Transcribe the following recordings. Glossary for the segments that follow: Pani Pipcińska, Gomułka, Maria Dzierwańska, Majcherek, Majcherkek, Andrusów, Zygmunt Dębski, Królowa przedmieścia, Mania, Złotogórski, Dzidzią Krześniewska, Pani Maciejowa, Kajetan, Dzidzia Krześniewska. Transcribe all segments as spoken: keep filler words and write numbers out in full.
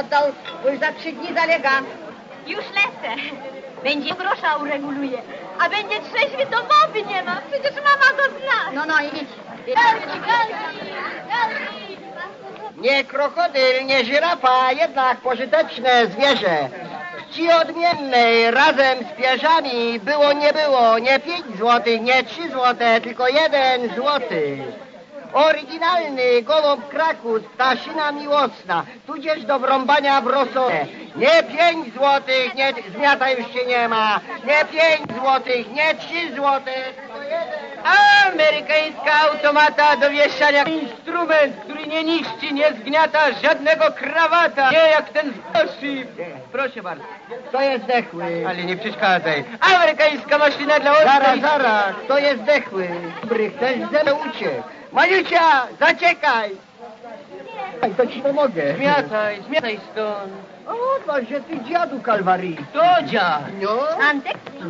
Oddał, bo już za trzy dni zalega. Już lecę. Będzie grosza ureguluje. A będzie trzeźwy, to mowy nie ma. Przecież mama go zna. No, no, idź. Galgi, galgi, galgi. Nie krokodyl, nie żyrafa, jednak pożyteczne zwierzę. Czci odmiennej, razem z pierzami było, nie było. Nie pięć złotych, nie trzy złote, tylko jeden złoty. Oryginalny gołąb Krakus, ptaszyna miłosna, tudzież do wrąbania w rosołę. Nie pięć złotych, nie... Zmiata już się nie ma. Nie pięć złotych, nie trzy złote, tylko jeden. Amerykańska automata do wieszania. Instrument, który nie niszczy, nie zgniata żadnego krawata. Nie jak ten zgłosi. Proszę bardzo. To jest zdechły. Ale nie przeszkadzaj. Amerykańska maszyna dla ostrych. Zaraz, zaraz. To jest zdechły. Dobry, chcesz ze mną uciekł. Majusia, zaciekaj! To ci pomogę. Zmiataj, zmiataj stąd. O, że ty dziadu Kalwarii. To dziad. No. Antekski.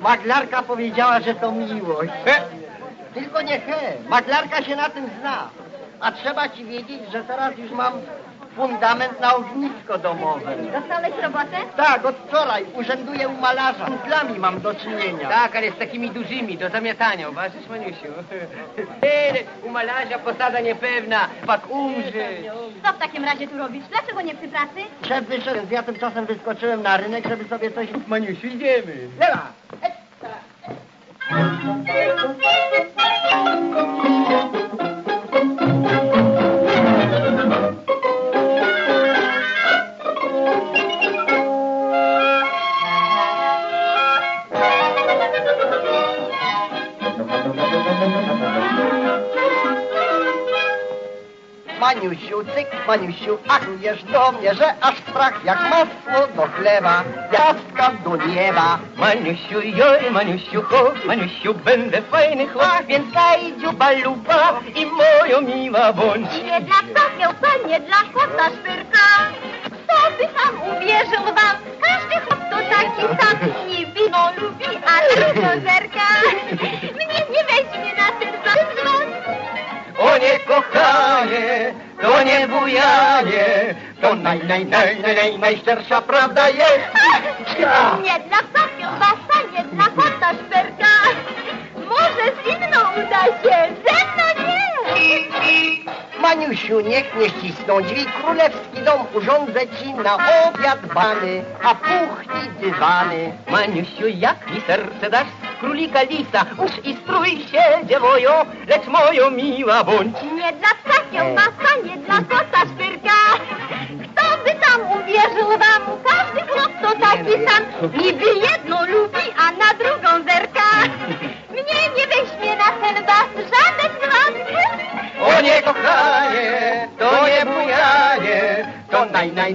Maglarka powiedziała, że to miłość. He. Tylko nie he. Maglarka się na tym zna. A trzeba ci wiedzieć, że teraz już mam fundament na ognisko domowe. Dostałeś robotę? Tak, od wczoraj urzęduję u malarza. Z klami mam do czynienia. Tak, ale z takimi dużymi, do zamiatania. Uważasz, Maniusiu? U malarza posada niepewna, pak umrze. Co w takim razie tu robisz? Dlaczego nie przy pracy? Szef wyszedł, ja tymczasem wyskoczyłem na rynek, żeby sobie coś... Maniusiu, idziemy. Lewa! Maniusiu, cyk, Maniusiu, achujesz do mnie, że aż strach jak masło do chleba, jaska do nieba. Maniusiu, joj, Maniusiu, ho, Maniusiu, będę fajny chłop, więc daj dziuba luba i moją miła bądź. Nie dla kopią, to nie dla chłopca szpyrka, kto by tam uwierzył wam, każdy chłop to taki sam, niby no lubi, a trudno zerka, mnie nie weźmie na ten zazwon. O nie kochanie, to nie bujanie, to naj, naj, naj, naj, naj, najszczersza prawda jest. Ach, nie dla kopią wasza, nie dla kota szperka. Może z inną uda się, ze mną nie. Maniusiu, niech nie ścisną drzwi, królewski dom urządzę ci na obiad bany, a puchni dywany. Maniusiu, jak mi serce dasz? Królika lisa, usz i strój się dziewoją, lecz moją miła bądź. Nie dla psa kiełbasa, nie dla kota szpyrka, kto by tam uwierzył wam, każdy chłop to taki sam, niby jedną lubi, a na drugą zerka, mnie nie weźmie na ten was żaden z was. O nie kochanie, to nie bujanie, to naj, naj,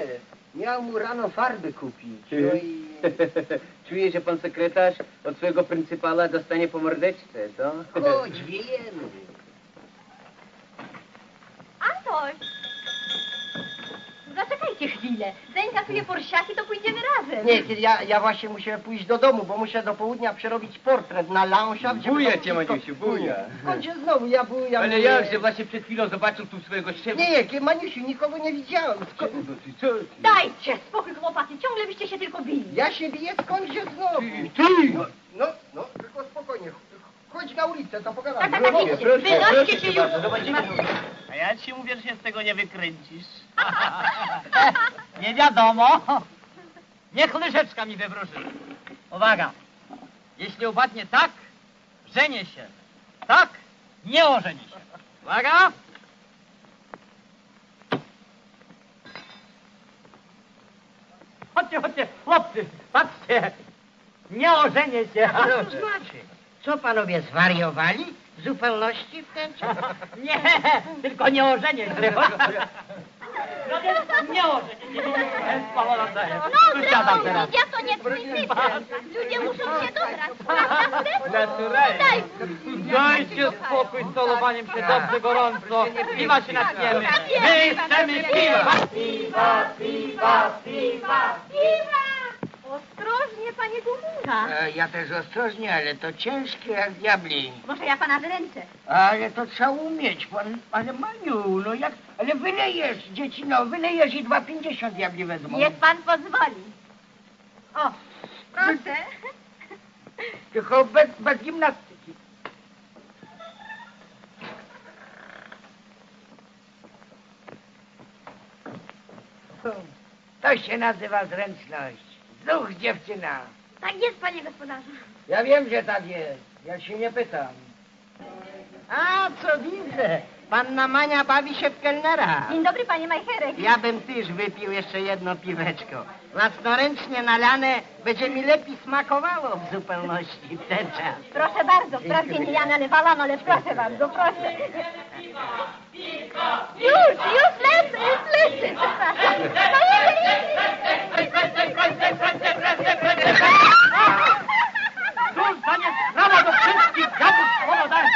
miał mu rano farby kupić, no i... Czuje, że pan sekretarz od swojego pryncypala dostanie po mordeczce, to? Chodź, wiemy. Antoś! Zaczekajcie chwilę. Zainkasuję porsiaki, to pójdziemy razem. Nie, ja, ja właśnie muszę pójść do domu, bo muszę do południa przerobić portret na Launcha. Buja cię, Maniusiu, buja. Chodźcie znowu, ja buja. Ale buja. Ja, że właśnie przed chwilą zobaczył tu swojego szefa. Nie, nie, Maniusiu, nikogo nie widziałem. Skąd... Co? Dajcie spokój, chłopacy, ciągle byście się tylko bili. Ja się biję, skądże znowu? Ty! ty. No, no, no, tylko spokojnie. Chodź na ulicę, to pogadamy. Tak, tak, tak, wynoście się już. A ja ci mówię, że się z tego nie wykręcisz. Nie wiadomo. Niech łyżeczka mi wywróży. Uwaga. Jeśli upadnie tak, żenię się. Tak, nie ożenię się. Uwaga. Chodźcie, chodźcie, chłopcy, patrzcie. Nie ożenię się. A co to znaczy? Co panowie zwariowali? W zupełności w ten czas? Nie, tylko nie ożenię się. No więc nie ożenię się. No zresztą ludzie to nie przyjdzie. Ludzie muszą się dobrać. Dajcie spokój z solowaniem się, dobrze gorąco. Piwa się napijemy. My chcemy piwa. Piwa, piwa, piwa, piwa. Ostrożnie, panie Gomułka. E, ja też ostrożnie, ale to ciężkie jak diabli. Może ja pana wyręczę. Ale to trzeba umieć, pan, ale Maniu, no jak, ale wylejesz, dziecino, wylejesz i dwa pięćdziesiąt diabli wezmą. Niech pan pozwoli. O, proszę. Tylko bez, bez gimnastyki. To się nazywa zręczność. Duch, dziewczyna. Tak jest, panie gospodarzu. Ja wiem, że tak jest. Ja się nie pytam. A, co widzę. Panna Mania bawi się w kelnera. Dzień dobry, panie Majcherek. Ja bym też wypił jeszcze jedno piweczko. Własnoręcznie nalane będzie mi lepiej smakowało w zupełności w ten czas. Proszę bardzo, wprawdzie nie ja nalewałam, ale proszę bardzo, proszę. Już, już lecę, już lecę. Prawa do wszystkich gadów słowo daję.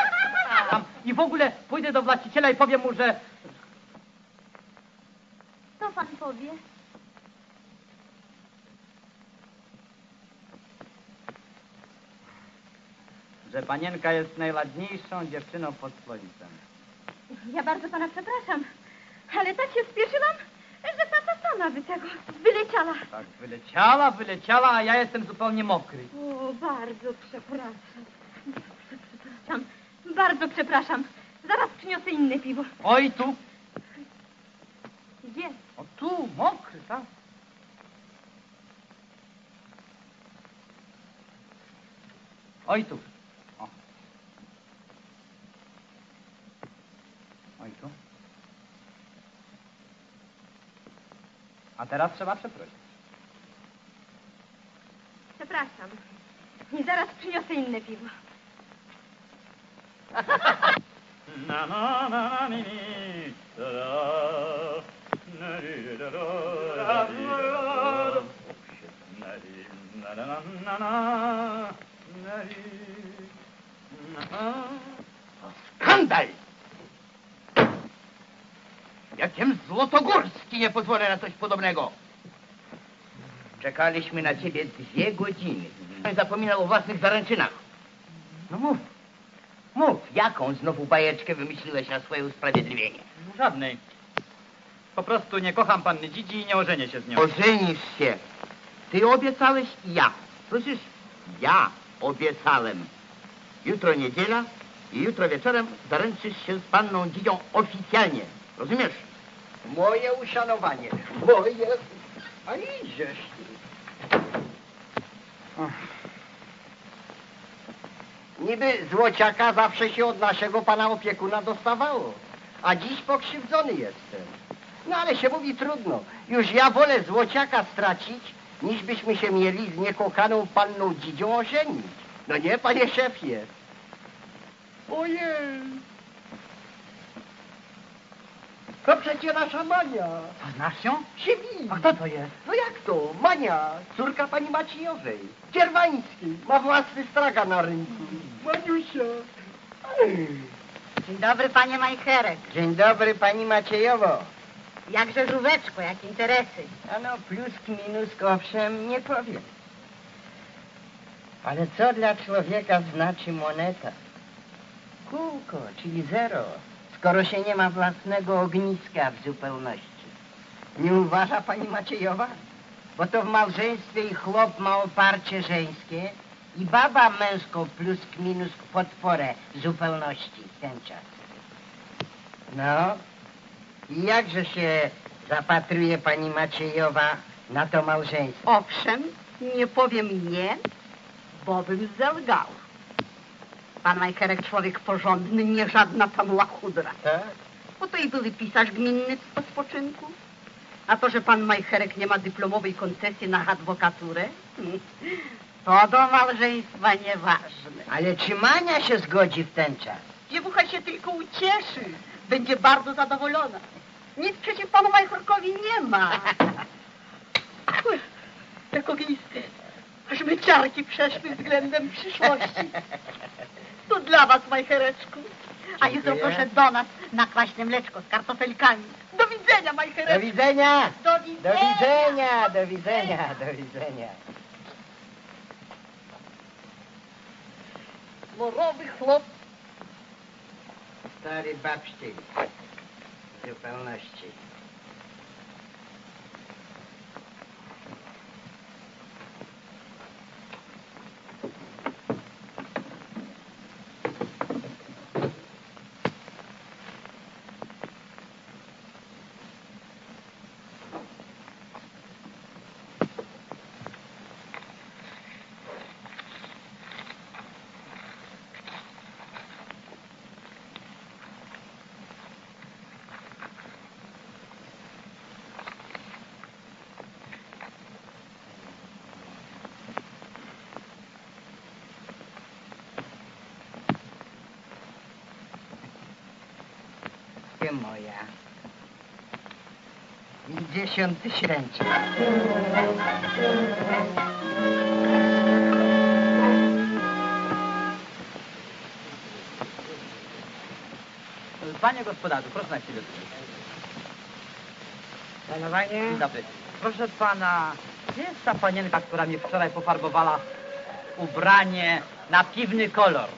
I w ogóle pójdę do właściciela i powiem mu, że... Co pan powie? Że panienka jest najładniejszą dziewczyną pod słońcem. Ja bardzo pana przepraszam, ale tak się spieszyłam, że tata sama by tego wyleciała. Tak, wyleciała, wyleciała, a ja jestem zupełnie mokry. O, bardzo przepraszam. przepraszam. Zaraz przyniosę inne piwo. Oj, tu. Gdzie? O tu, mokry, tak. Oj, tu. O. Oj, tu. A teraz trzeba przeprosić. Przepraszam. I zaraz przyniosę inne piwo. Na na na ni ni skandal! Jakim Złotogórski nie pozwolę na coś podobnego. Czekaliśmy na ciebie dwie godziny. Zapominał o własnych zaręczynach. No mów. Mów, jaką znowu bajeczkę wymyśliłeś na swoje usprawiedliwienie? Żadnej. Po prostu nie kocham panny Dzidzi i nie ożenię się z nią. Ożenisz się. Ty obiecałeś i ja. Słyszysz? Ja obiecałem. Jutro niedziela i jutro wieczorem zaręczysz się z panną Dzidzią oficjalnie. Rozumiesz? Moje uszanowanie. Moje... A idziesz. Oh. Niby złociaka zawsze się od naszego pana opiekuna dostawało, a dziś pokrzywdzony jestem. No ale się mówi trudno. Już ja wolę złociaka stracić, niż byśmy się mieli z niekochaną panną Dzidzią ożenić. No nie, panie szefie. Ojej. To przecież nasza Mania. To znasz ją? Siwi. A kto to jest? No jak to? Mania, córka pani Maciejowej, Dzierwańskiej. Ma własny stragan na rynku. Maniusia. Ej. Dzień dobry, panie Majcherek. Dzień dobry, pani Maciejowo. Jakże żółweczko, jak interesy. A no, pluski, minuski, owszem, nie powiem. Ale co dla człowieka znaczy moneta? Kółko, czyli zero. Skoro się nie ma własnego ogniska w zupełności. Nie uważa pani Maciejowa? Bo to w małżeństwie i chłop ma oparcie żeńskie i baba męską plus minus podporę zupełności ten czas. No i jakże się zapatruje pani Maciejowa na to małżeństwo? Owszem, nie powiem nie, bo bym zelgał. Pan Majcherek człowiek porządny, nie żadna tam łachudra. Tak? Bo to i były pisarz gminny z odpoczynku. A to, że pan Majcherek nie ma dyplomowej koncesji na adwokaturę, to do małżeństwa nieważne. Ale czy Mania się zgodzi w ten czas? Dziewucha się tylko ucieszy. Będzie bardzo zadowolona. Nic przeciw panu Majcherkowi nie ma. Uch, jak ognisty. Aż my ciarki przeszły względem przyszłości. To dla was, Majchereczku. A jutro proszę do nas na kwaśne mleczko z kartofelkami. Do widzenia, Majchereczku. Do widzenia. Do widzenia. Do widzenia. Do widzenia. Do widzenia. Morowy chłop. Stary babsztyl. W zupełności. Moja i dziesiąty śręczek. Panie gospodarzu, proszę na chwilę. Panowanie. Dzień dobry. Proszę pana, gdzie jest ta panienka, która mi wczoraj pofarbowała ubranie na piwny kolor?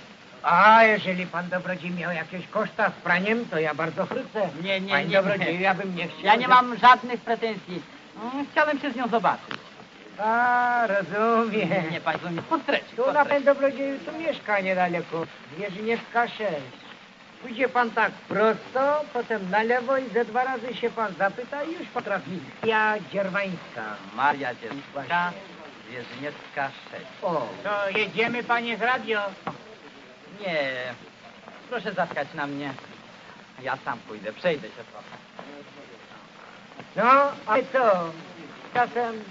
A jeżeli pan dobrodziej miał jakieś koszta z praniem, to ja bardzo chrycę. Nie, nie, Pani nie. Dobrodziej, ja bym nie chciał. Ja nie żeby... mam żadnych pretensji. Chciałem się z nią zobaczyć. A, rozumiem. Nie, nie, pan rozumie. Postreć. Tu na ten dobrodzieju tu mieszka niedaleko. Wierzniewska sześć. Pójdzie pan tak prosto, potem na lewo i ze dwa razy się pan zapyta i już potrafi. Ja Dzierwańska. Maria Dzierwańska, Wierzniecka sześć. O, to jedziemy, panie, z radio. Nie, proszę zatkać na mnie. Ja sam pójdę, przejdę się trochę. No, ale co? Czasem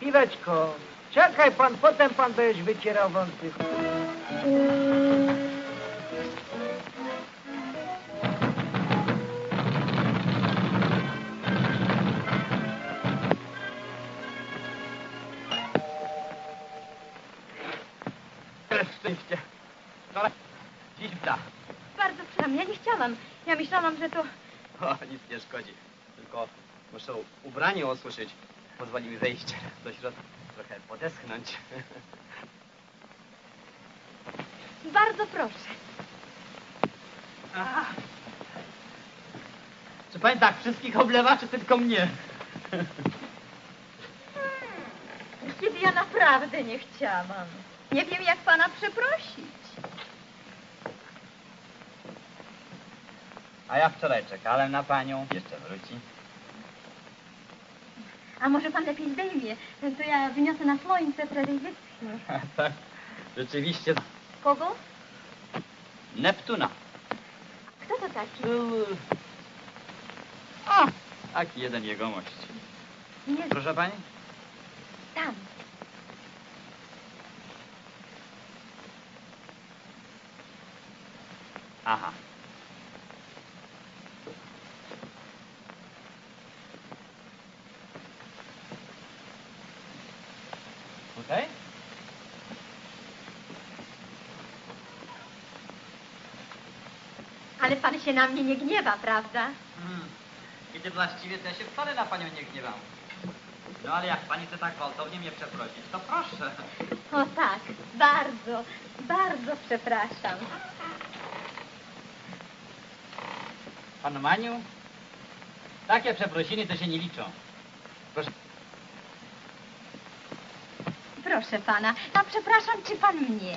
piweczko. Czekaj pan, potem pan będziesz wycierał wąsy. Szczęście. No, dziś da. Bardzo przykro, ja nie chciałam. Ja myślałam, że to... O, nic nie szkodzi. Tylko muszę ubranie osuszyć. Pozwoli mi zejść do środka, trochę podeschnąć. Bardzo proszę. Aha. Czy pani tak wszystkich oblewa, czy tylko mnie? Hmm, kiedy ja naprawdę nie chciałam. Nie wiem, jak pana przeprosić. A ja wczoraj czekałem na panią. Jeszcze wróci. A może pan lepiej zdejmie? To ja wyniosę na słońce, prędzej wyschnie. Tak, rzeczywiście. Kogo? Neptuna. Kto to taki? Był... O, taki jeden jegomość. Nie... Proszę pani? Tam. Aha. Okej? Okay. Ale pan się na mnie nie gniewa, prawda? Hmm. Kiedy właściwie to ja się wcale na panią nie gniewam. No ale jak pani chce tak gwałtownie mnie przeprosić, to proszę. O tak, bardzo, bardzo przepraszam. Panu Maniu, takie przeprosiny to się nie liczą. Proszę. Proszę pana, a przepraszam, czy pan mnie?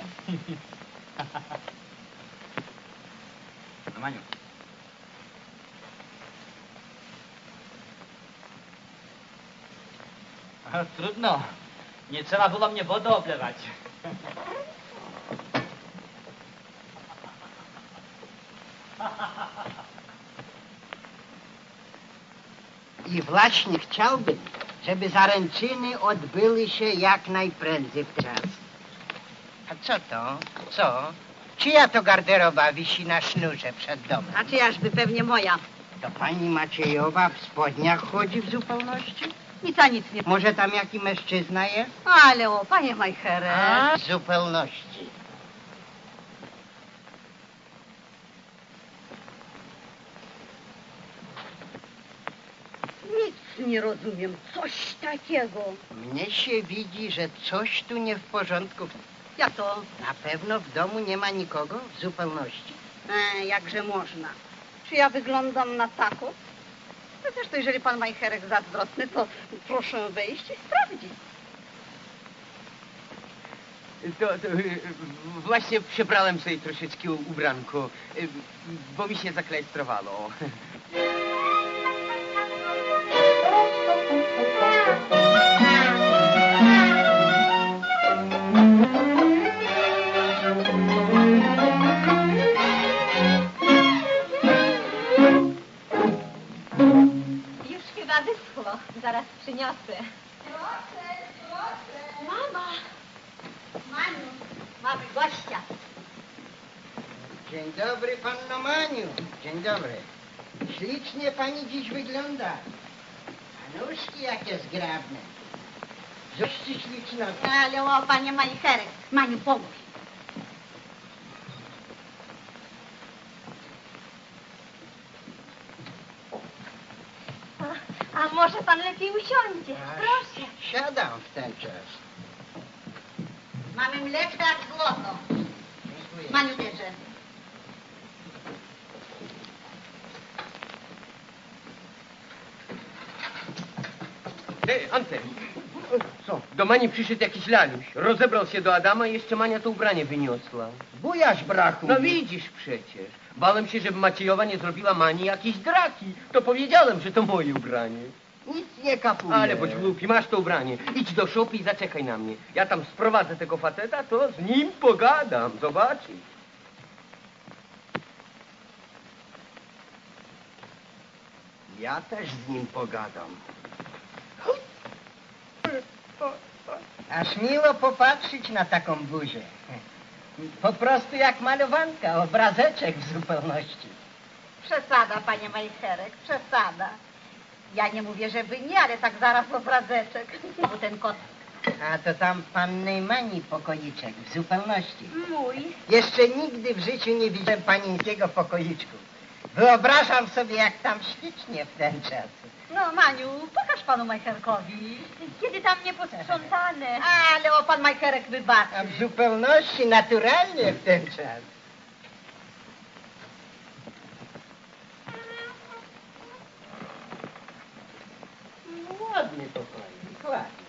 No, Maniu. A, trudno. Nie trzeba było mnie wodą oblewać. I właśnie chciałbym, żeby zaręczyny odbyły się jak najprędzej w czas. A co to? Co? Czyja to garderoba wisi na sznurze przed domem? A czyjażby, pewnie moja. To pani Maciejowa w spodniach chodzi w zupełności? Nic, a nic nie. Może tam jaki mężczyzna jest? Ale o, panie Majcherek. A? W zupełności. Nie rozumiem. Coś takiego. Mnie się widzi, że coś tu nie w porządku. Ja to? Na pewno w domu nie ma nikogo w zupełności. E, jakże można? Czy ja wyglądam na taką? No zresztą, jeżeli pan Majcherek zazdrosny, to proszę wejść i sprawdzić. To, to właśnie przybrałem sobie troszeczkę ubranku, bo mi się zaklejstrowało. Wyschło. Zaraz przyniosę. Proszę, proszę. Mama. Maniu. Mamy gościa. Dzień dobry, panno Maniu. Dzień dobry. Ślicznie pani dziś wygląda. A nóżki jakie zgrabne. Zobaczcie śliczno. Ale o, panie Majcherek. Maniu, pomóż. A może pan lepiej usiądzie? Proszę. Siadam w ten czas. Mamy mleczka z złoto. Dziękuję. Maniu, bierze. Hej, Antoni. Co? Do Mani przyszedł jakiś laluś. Rozebrał się do Adama i jeszcze Mania to ubranie wyniosła. Bujaś brachu. No widzisz przecież. Bałem się, żeby Maciejowa nie zrobiła Mani jakiejś draki. To powiedziałem, że to moje ubranie. Nic nie kapuje. Ale bądź głupi, masz to ubranie. Idź do szopy i zaczekaj na mnie. Ja tam sprowadzę tego faceta, to z nim pogadam. Zobaczysz. Ja też z nim pogadam. Aż miło popatrzeć na taką buzię. Po prostu jak malowanka, obrazeczek w zupełności. Przesada, panie Majcherek, przesada. Ja nie mówię, że wy nie, ale tak zaraz obrazeczek. Bo ten kot. A to tam pannej Mani pokoiczek w zupełności. Mój. Jeszcze nigdy w życiu nie widziałem panieńskiego pokoiczku. Wyobrażam sobie, jak tam ślicznie w ten czas. No, Maniu, pokaż panu Majcherkowi. Kiedy tam nie posprzątane. Ale o, pan Majcherek wybaczy. A w zupełności, naturalnie w ten czas. Ładnie to pani, ładnie.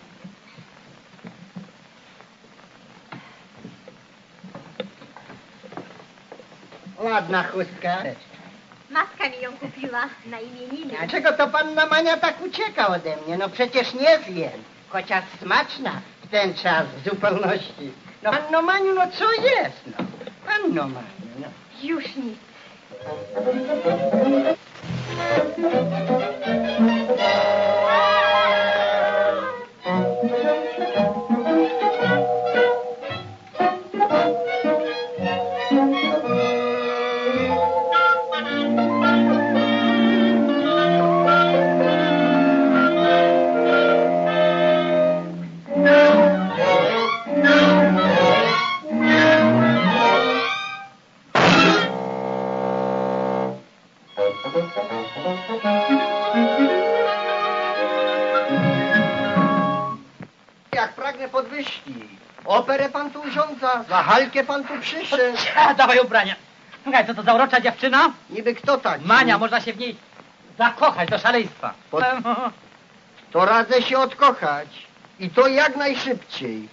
Ładna chustka. Matka mi ją kupiła na imieniny. A czego to panna Mania tak ucieka ode mnie? No przecież nie zjem. Chociaż smaczna w ten czas w zupełności. No panno Maniu, no co jest? No. Panno Maniu, no. Już nic. Operę pan tu urządza, za halkę pan tu przyszedł. A, dawaj ubrania. Słuchaj, co to za urocza dziewczyna? Niby kto tak? Mania, można się w niej zakochać do szaleństwa. Pod... To radzę się odkochać. I to jak najszybciej.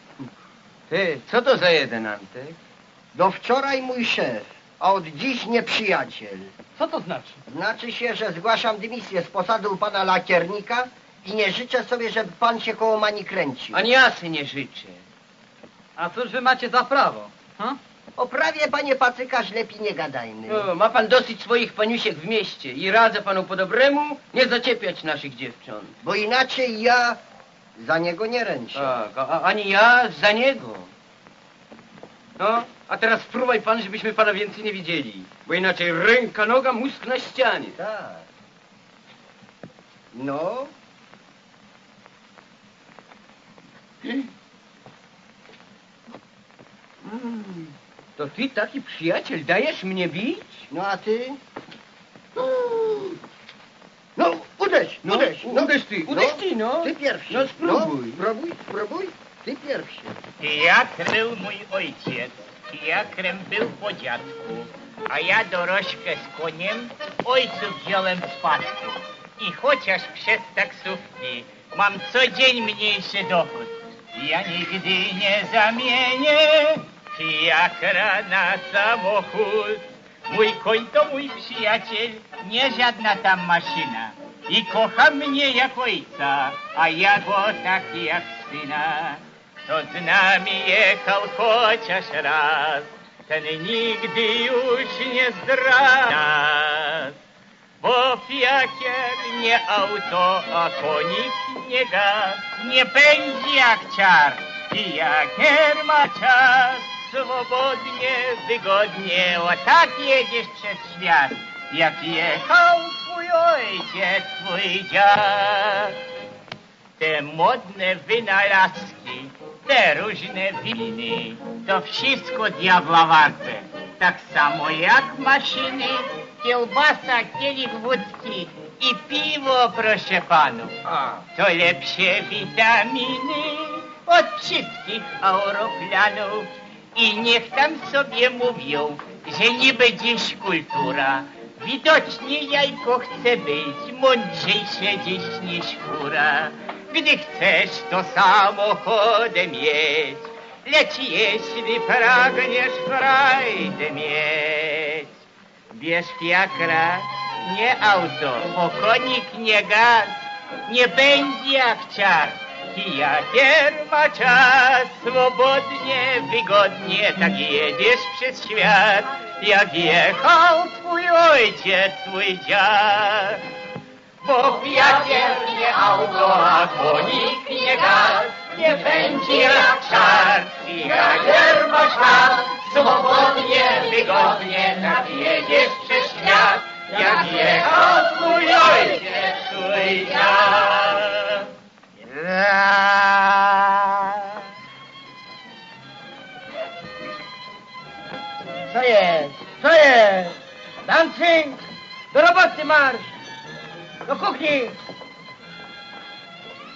Ty, co to za jeden antyk? Do wczoraj mój szef, a od dziś nieprzyjaciel. Co to znaczy? Znaczy się, że zgłaszam dymisję z posadu pana lakiernika i nie życzę sobie, żeby pan się koło Mani kręcił. Ani ja sobie nie życzę. A cóż wy macie za prawo? Ha? O prawie, panie pacykarz, lepiej nie gadajmy. O, ma pan dosyć swoich paniusiek w mieście i radzę panu po dobremu nie zaciepiać naszych dziewcząt. Bo inaczej ja za niego nie ręczę. Tak, a, a, ani ja za niego. No, a teraz spróbuj pan, żebyśmy pana więcej nie widzieli. Bo inaczej ręka, noga, mózg na ścianie. Tak. No. Mm, to ty taki przyjaciel, dajesz mnie bić? No a ty? Mm. No, uderz, no, uderz, no, uderz ty, uderz ty, no. Ty pierwszy. No spróbuj. No, spróbuj, spróbuj, ty pierwszy. Jak był mój ojciec, jakrem był po dziadku, a ja dorożkę z koniem ojcu wziąłem z spadku. I chociaż przez taksówki mam co dzień mniejszy dochód, ja nigdy nie zamienię fiakra na samochód. Mój koń to mój przyjaciel, nie żadna tam maszyna. I kocha mnie jak ojca, a ja go tak jak syna. Kto z nami jechał chociaż raz, ten nigdy już nie zdradza nas. Bo fiakier nie auto, a konik nie gaz, nie pędzi jak czar, fiakier ma czas. Swobodnie, wygodnie, o tak jedziesz przez świat, jak jechał twój ojciec, twój dziad. Te modne wynalazki, te różne winy, to wszystko diabła warte, tak samo jak maszyny. Kiełbasa, kielich wódki i piwo, proszę panu. To lepsze witaminy od wszystkich aeroplanów. I niech tam sobie mówią, że niby dziś kultura. Widocznie jajko chce być mądrzejsze dziś niż kura. Gdy chcesz, to samochodem jedź, lecz jeśli pragniesz frajdę mieć, bierz fiakra, nie auto, bo konik nie gaz, nie będzie jak ciar, fiakier ma czas, swobodnie, wygodnie, tak jedziesz przez świat, jak jechał twój ojciec, twój dziad. Bo fiakier nie auto, a konik nie gaz, nie będzie jak czar, fiakier ma czas, swobodnie, wygodnie, tak jedziesz przez świat, jak jechał twój ojciec, twój dziad. Co jest? Co jest? Dancing? Do roboty marsz! Do kuchni!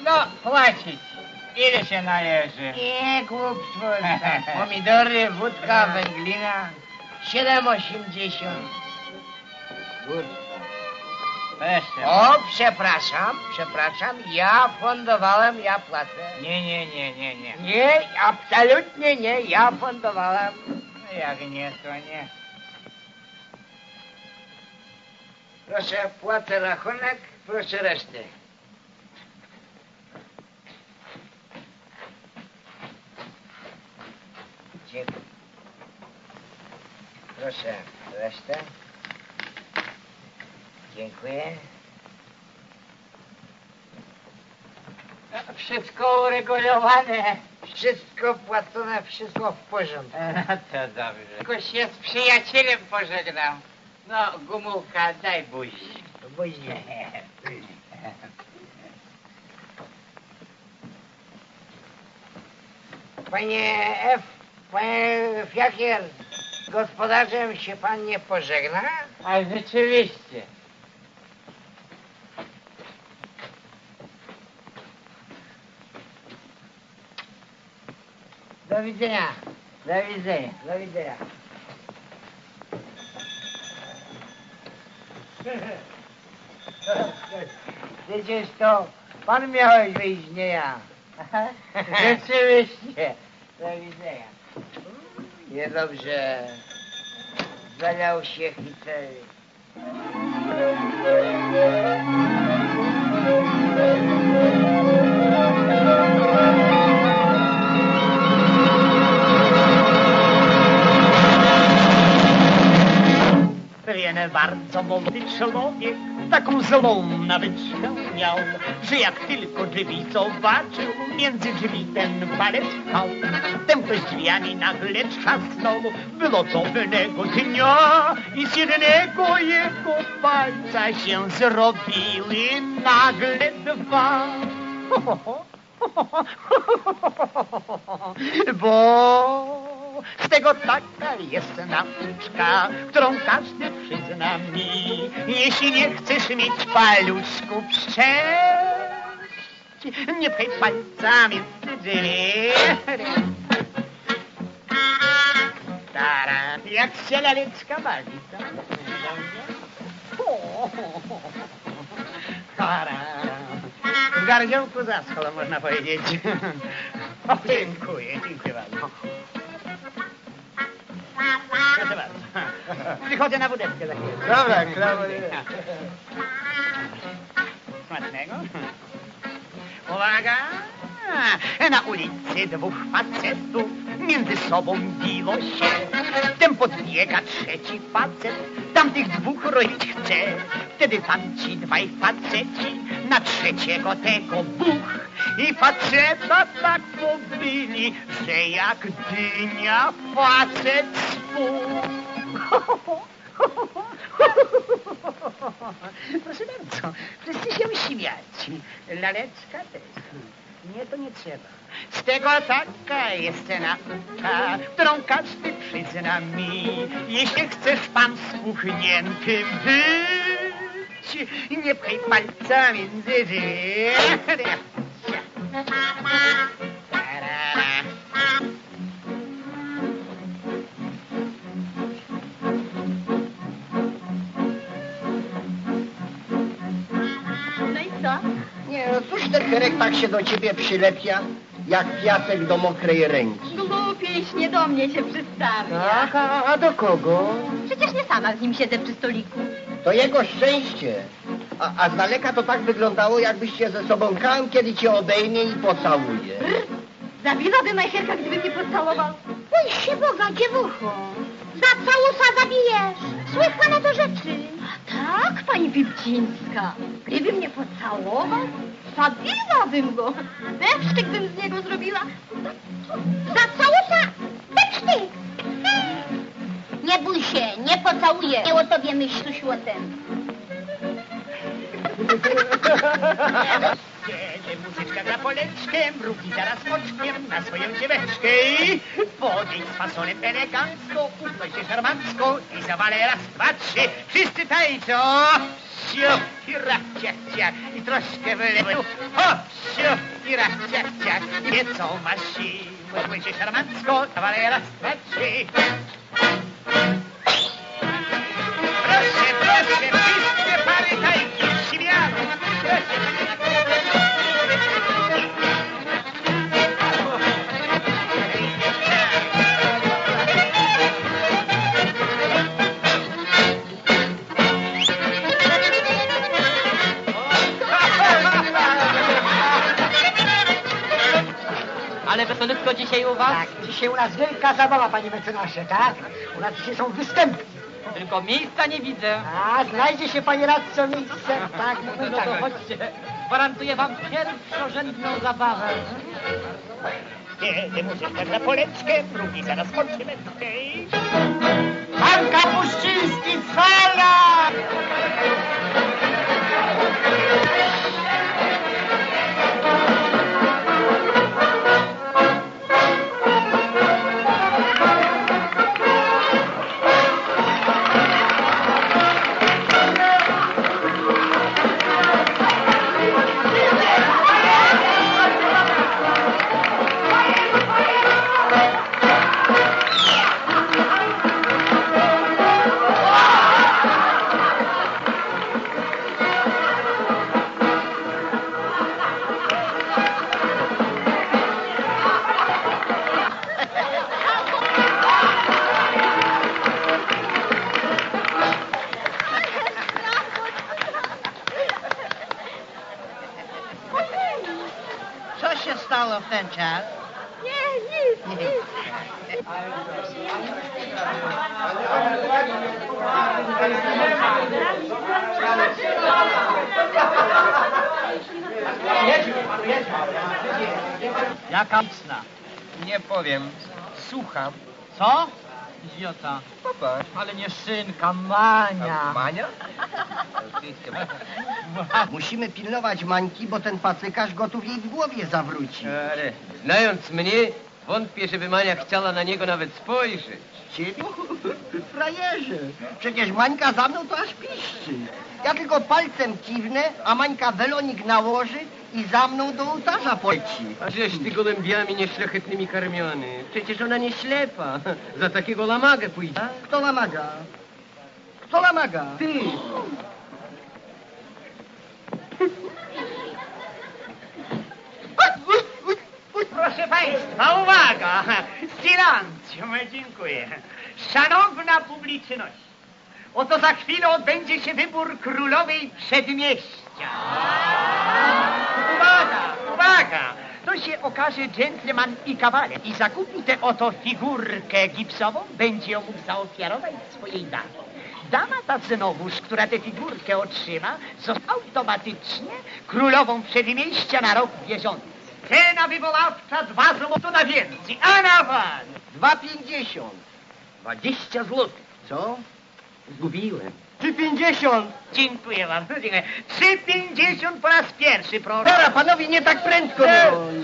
No, płacić. Ile się należy? Nie, głupstwo. Pomidory, wódka, wędlina. Siedem osiemdziesiąt. O, przepraszam, przepraszam, ja fundowałem, ja płacę. Nie, nie, nie, nie, nie. Nie, absolutnie nie, ja fundowałem. No jak nie, to nie. Proszę, płacę rachunek, proszę resztę. Dziękuję. Proszę, resztę. Dziękuję. Wszystko uregulowane. Wszystko płacone, wszystko w porządku. No to dobrze. Tylko się z przyjacielem pożegnam. No, Gomułka, daj buzi. Buzi. Panie F, panie Fiakier, z gospodarzem się pan nie pożegna? A rzeczywiście. Do widzenia. Do widzenia. Do widzenia. Przecież to pan miałeś wyjść, nie ja. Rzeczywiście. Do widzenia. Niedobrze. Zalał się hitel. Wiele bardzo mądry człowiek, taką złą nawet miał, że jak tylko drzwi zobaczył, między drzwi ten palec pchał. Ten ktoś drzwiami nagle trzasnął, było to pewnego dnia i z jednego jego palca się zrobiły nagle dwa. Ho, ho, ho, ho, ho, ho, ho, bo... Z tego taka jest nauczka, którą każdy przyzna mi. Jeśli nie chcesz mieć paluszków szczęść, nie pchaj palcami w drzwi. Tara, jak się laleczka bawi, to tara. W gardziołku zaschło, można powiedzieć. O, dziękuję, dziękuję bardzo. Proszę bardzo. Wychodzę na wódeczkę za chwilę. Dobra, klawo. Smacznego. Uwaga! Na ulicy dwóch facetów między sobą biło się. Ten podbiega trzeci facet, tamtych dwóch roić chce. Wtedy tamci dwaj faceci na trzeciego tego buch. I faceta tak pobili, że jak dynia facet spuch. Proszę bardzo, wszyscy się śmiać. Laleczka też. Nie, to nie trzeba. Z tego taka jest nauka, którą każdy przyzna mi. Jeśli chcesz pan spuchnięty być, nie pchaj palca między drzwi. No i co? Nie, no cóż Majsterkerek tak się do ciebie przylepia, jak piasek do mokrej ręki. Głupieśnie do mnie się przystawia. Tak, a, a do kogo? Przecież nie sama z nim siedzę przy stoliku. To jego szczęście. A, a z daleka to tak wyglądało, jakbyście ze sobą kałem, kiedy cię obejmie i pocałuje. Brr, zabiłaby Majcherka, gdyby cię pocałował. Bój się Boga, dziewucho. Za całusa zabijesz. Słychać na to rzeczy. Tak, pani Pipcińska. Gdyby mnie pocałował, zabiłabym go. Becztyk bym z niego zrobiła. Za całusa becztyk. Nie bój się, nie pocałuję. Nie o tobie myśl, siłotem. Kiedy muzyczka gra poleczkiem, mruki zaraz oczkiem na swoją dzieweczkę i podejdź z fasolem elegancko, ukoń się szarmancko i zawalę raz, dwa, trzy, wszyscy tańczą. Siu, i ra, ciach, ciach, i troszkę wylewu, hop, siu, i ra, ciach, ciach, nie co masz siły, ukoń się szarmancko, zawalę raz, dwa, trzy. Proszę, proszę, wszystkie pary tańczą. Ale weselutko dzisiaj u was? Tak, dzisiaj u nas wielka zabawa, panie mecenasie, tak? U nas dzisiaj są występy. Tylko miejsca nie widzę. A, znajdzie się, panie radco, miejsce. Tak, no, no to chodźcie. Gwarantuję wam pierwszorzędną zabawę. Kiedy muzyka na poleczkę, drugi zaraz kończy męczkę. Pan Kapuściński, fala! Jaka liczna? Nie powiem. Słucham. Co? Idiota. Popatrz. Ale nie szynka, mania. Mania? Musimy pilnować Mańki, bo ten pacykarz gotów jej w głowie zawróci. Ale znając mnie, wątpię, żeby Mania chciała na niego nawet spojrzeć. Ciebie? Frajerze, przecież Mańka za mną to aż piszczy. Ja tylko palcem kiwnę, a Mańka welonik nałoży i za mną do ołtarza poleci. A żeś ty gołębiami nieszlachetnymi karmiony. Przecież ona nie ślepa. Za takiego lamagę pójdzie. Kto lamaga? Kto lamaga? Ty! Proszę państwa, uwaga! Silencjum, dziękuję. Szanowna publiczność, oto za chwilę odbędzie się wybór Królowej Przedmieścia. Uwaga, uwaga! To się okaże dżentleman i kawaler i zakupi tę oto figurkę gipsową, będzie ją mógł zaofiarować swojej damie. Dama ta znowuż, która tę figurkę otrzyma, zostanie automatycznie Królową Przedmieścia na rok bieżący. Cena wywoławcza dwa złoto na więcej, a na pan! Dwa pięćdziesiąt. Dwadzieścia złotych. Co? Zgubiłem. Trzy pięćdziesiąt. Dziękuję wam, dziękuję. Trzy pięćdziesiąt po raz pierwszy, proszę. Dobra, panowie, nie tak prędko.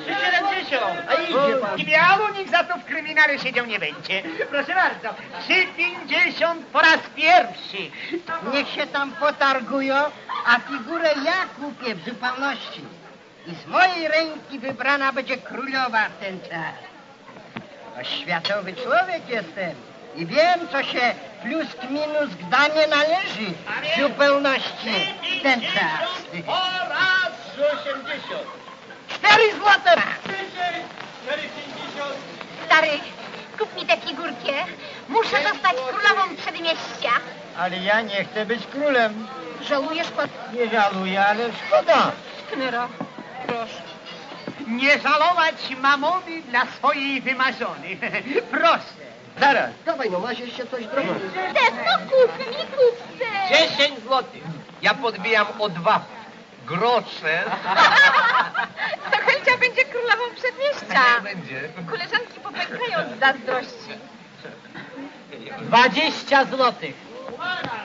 Trzy siedemdziesiąt. A idzie pan. I miało, nikt za to w kryminale siedział nie będzie. Proszę bardzo, trzy pięćdziesiąt po raz pierwszy. Niech się tam potargują, a figurę ja kupię w zupełności. I z mojej ręki wybrana będzie królowa w ten czas. To światowy człowiek jestem i wiem, co się plus minus k damie należy w zupełności w ten czas. Po raz osiemdziesiąt. cztery złote! cztery pięćdziesiąt! Stary, kup mi te figurkie. Muszę zostać królową przedmieścia. Ale ja nie chcę być królem. Żałujesz pan? Nie żałuję, ale szkoda. Knero, proszę. Nie żalować mamowi dla swojej wymarzonej. Proszę. Zaraz. Dawaj, no masz jeszcze coś drogo. Chcesz, no kup mi, kup se. dziesięć złotych. Ja podbijam o dwa grosze. To Helcia będzie królową przedmieścia. Będzie. Koleżanki popękają z zazdrości. dwadzieścia złotych.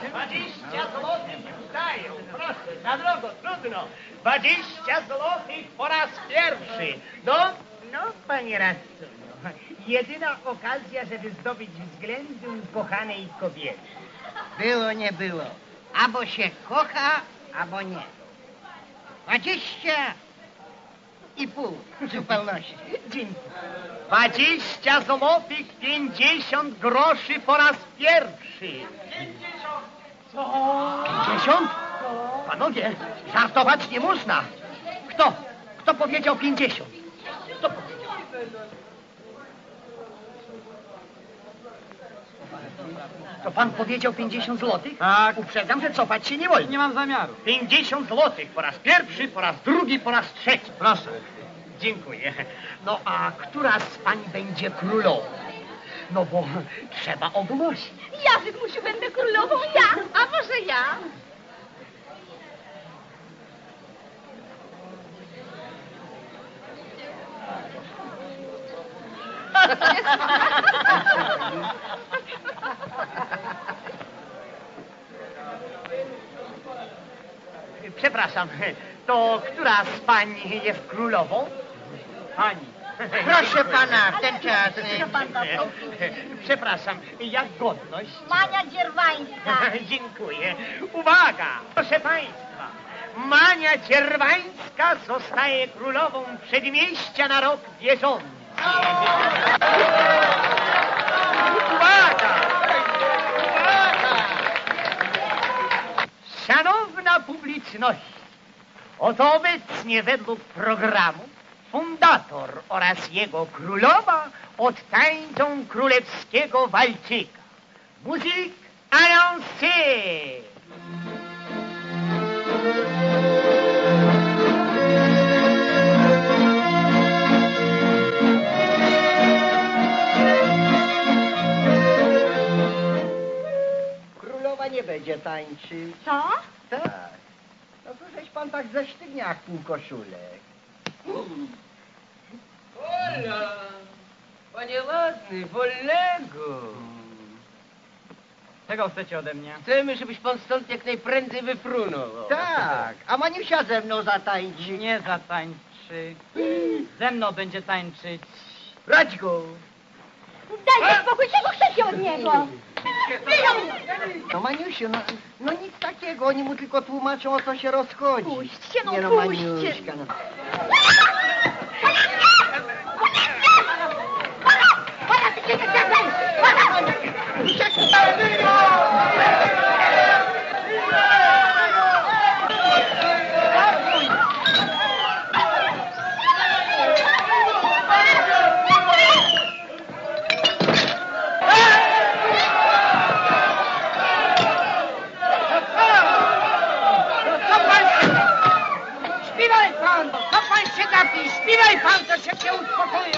dwadzieścia złotych daję. Proszę, za drogo, trudno. dwadzieścia złotych po raz pierwszy. No, no, panie radco. Jedyna okazja, żeby zdobyć względy ukochanej kobiety. Było, nie było. Albo się kocha, albo nie. Dwadzieścia i pół w zupełności. Dziękuję. Dwadzieścia złotych, pięćdziesiąt groszy po raz pierwszy. Pięćdziesiąt. Co? Pięćdziesiąt? Panowie, żartować nie można. Kto? Kto powiedział pięćdziesiąt? Kto? To pan powiedział pięćdziesiąt złotych? Tak. Uprzedzam, że cofać się nie wolno. Nie mam zamiaru. pięćdziesiąt złotych po raz pierwszy, po raz drugi, po raz trzeci. Proszę. Dziękuję. No a która z pań będzie królową? No bo trzeba ogłosić. Ja, Zygmusiu, będę królową, ja. A może ja? Przepraszam, to która z pań jest królową? Pani. Proszę pana, w ten czas. Przepraszam, jak godność? Mania Dzierwańska. Dziękuję. Uwaga, proszę państwa. Mania Dzierwańska zostaje królową przedmieścia na rok bieżący. Uwaga! Uwaga! Szanowna publiczność, oto obecnie według programu fundator oraz jego królowa odtańczą królewskiego walczyka. Muzyk annoncé! Nie będzie tańczyć. Co? Tak. No żeś pan tak zesztywniał pół koszulek. Ola! Panie ładny, wolnego! Czego chcecie ode mnie? Chcemy, żebyś pan stąd jak najprędzej wyfrunął. Tak, a Maniusia ze mną zatańczy. Nie zatańczy. Ze mną będzie tańczyć. Brać go! Dajcie spokój, czego chcecie od niego? No Maniusiu, no, no nic takiego, oni mu tylko tłumaczą, o co się rozchodzi. Puśćcie, no, nie no puśćcie. Maniuśka, no.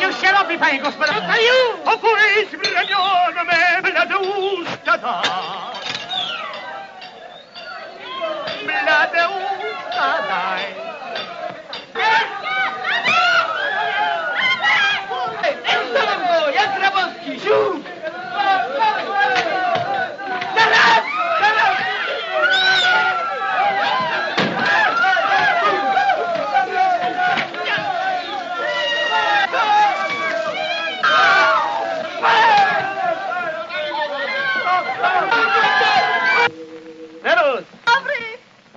Już się robi, panie gospodarzu. Pokój z bramioną mebla do usta da. Mebla do usta daj. Ustalam go, jak Grabowski. Ziu! Zaraz! Zaraz!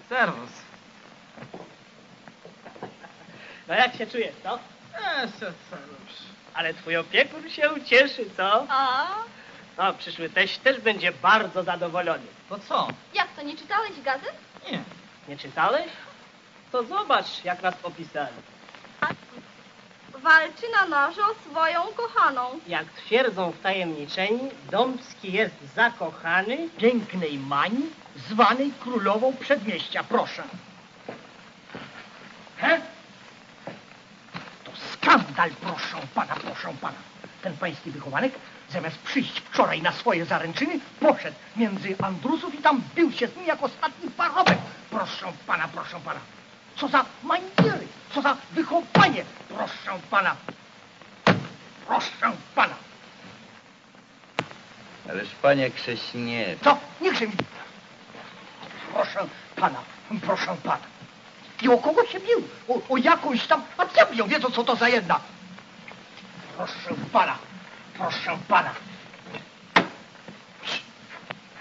Serwus. No jak się czujesz, co? E, co, co dobrze. Ale twój opiekun się ucieszy, co? A? No, przyszły teść też będzie bardzo zadowolony. To co? Jak to, nie czytałeś gazet? Nie. Nie czytałeś? To zobacz, jak nas opisali. Walczy na nożu o swoją kochaną. Jak twierdzą wtajemniczeni, Dębski jest zakochany w pięknej mani, zwanej Królową Przedmieścia. Proszę. He? To skandal, proszę pana, proszę pana. Ten pański wychowanek, zamiast przyjść wczoraj na swoje zaręczyny, poszedł między Andrusów i tam bił się z nim jak ostatni parobek. Proszę pana, proszę pana. Co za maniery, co za wychowanie. Proszę pana, proszę pana. Ależ panie Krześniewski. Co? Niechże mi... Proszę pana, proszę pana. I o kogo się bił? O, o jakąś tam... A co bił? Wiedzą, co to za jedna. Proszę pana, proszę pana.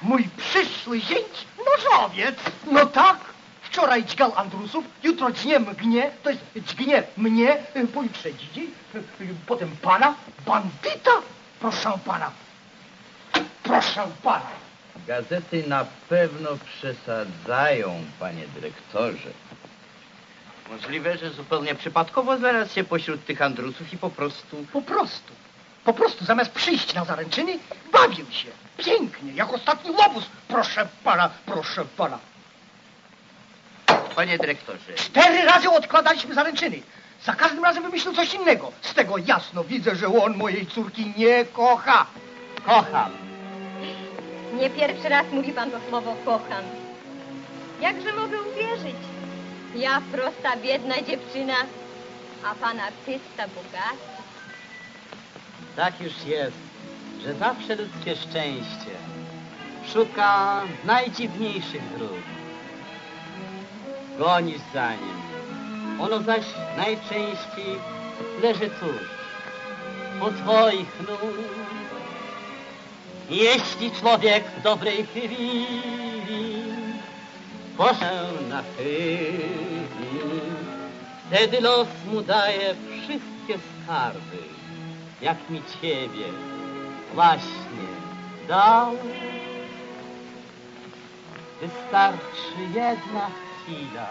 Mój przyszły zięć nożowiec. No tak. Wczoraj dźgał Andrusów, jutro dźgnie mnie, to jest dźgnie mnie, pojutrze Dzidzi, potem pana, bandyta. Proszę pana, proszę pana. Gazety na pewno przesadzają, panie dyrektorze. Możliwe, że zupełnie przypadkowo zaraz się pośród tych Andrusów i po prostu... Po prostu, po prostu zamiast przyjść na zaręczyny, bawił się. Pięknie, jak ostatni łobuz. Proszę pana, proszę pana. Panie dyrektorze... Cztery razy odkładaliśmy zaręczyny. Za każdym razem wymyślił coś innego. Z tego jasno widzę, że on mojej córki nie kocha. Kocham. Nie pierwszy raz mówi pan to słowo kocham. Jakże mogę uwierzyć? Ja prosta, biedna dziewczyna, a pan artysta bogaty. Tak już jest, że zawsze ludzkie szczęście szuka najdziwniejszych dróg. Gonisz za nim. Ono zaś najczęściej leży, cóż, po twoich nóg. Jeśli człowiek w dobrej chwili poszedł na chwili, wtedy los mu daje wszystkie skarby, jak mi ciebie właśnie dał. Wystarczy jedna chwila,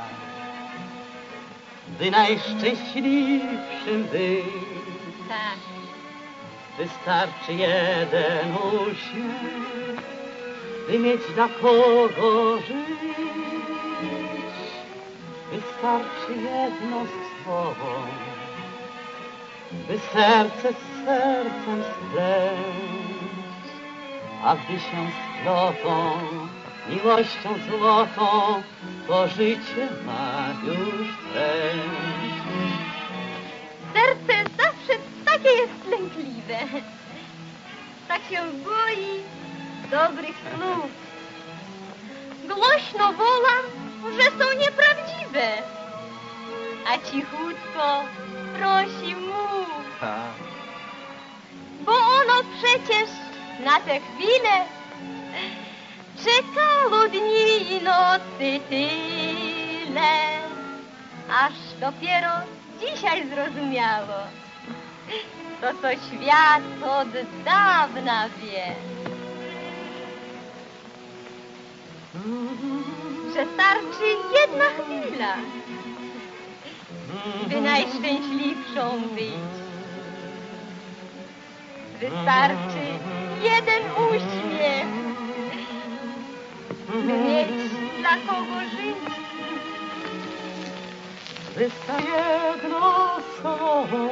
by najszczęśliwszym być. Tak. Wystarczy jeden uśmiech, by mieć dla kogo żyć. Wystarczy jedno słowo, by serce z sercem spleć. A gdy się splotą miłością złotą, bo życie ma już treść. Serce zawsze takie jest lękliwe. Tak się boi dobrych snów. Głośno wołam, że są nieprawdziwe. A cichutko prosi mów. Bo ono przecież na tę chwilę czekało dni i nocy tyle, aż dopiero dzisiaj zrozumiało to, co świat od dawna wie. Że starczy jedna chwila, by najszczęśliwszą być. Wystarczy jeden uśmiech, by mieć dla kogo żyć. Wystarczy jedno słowo,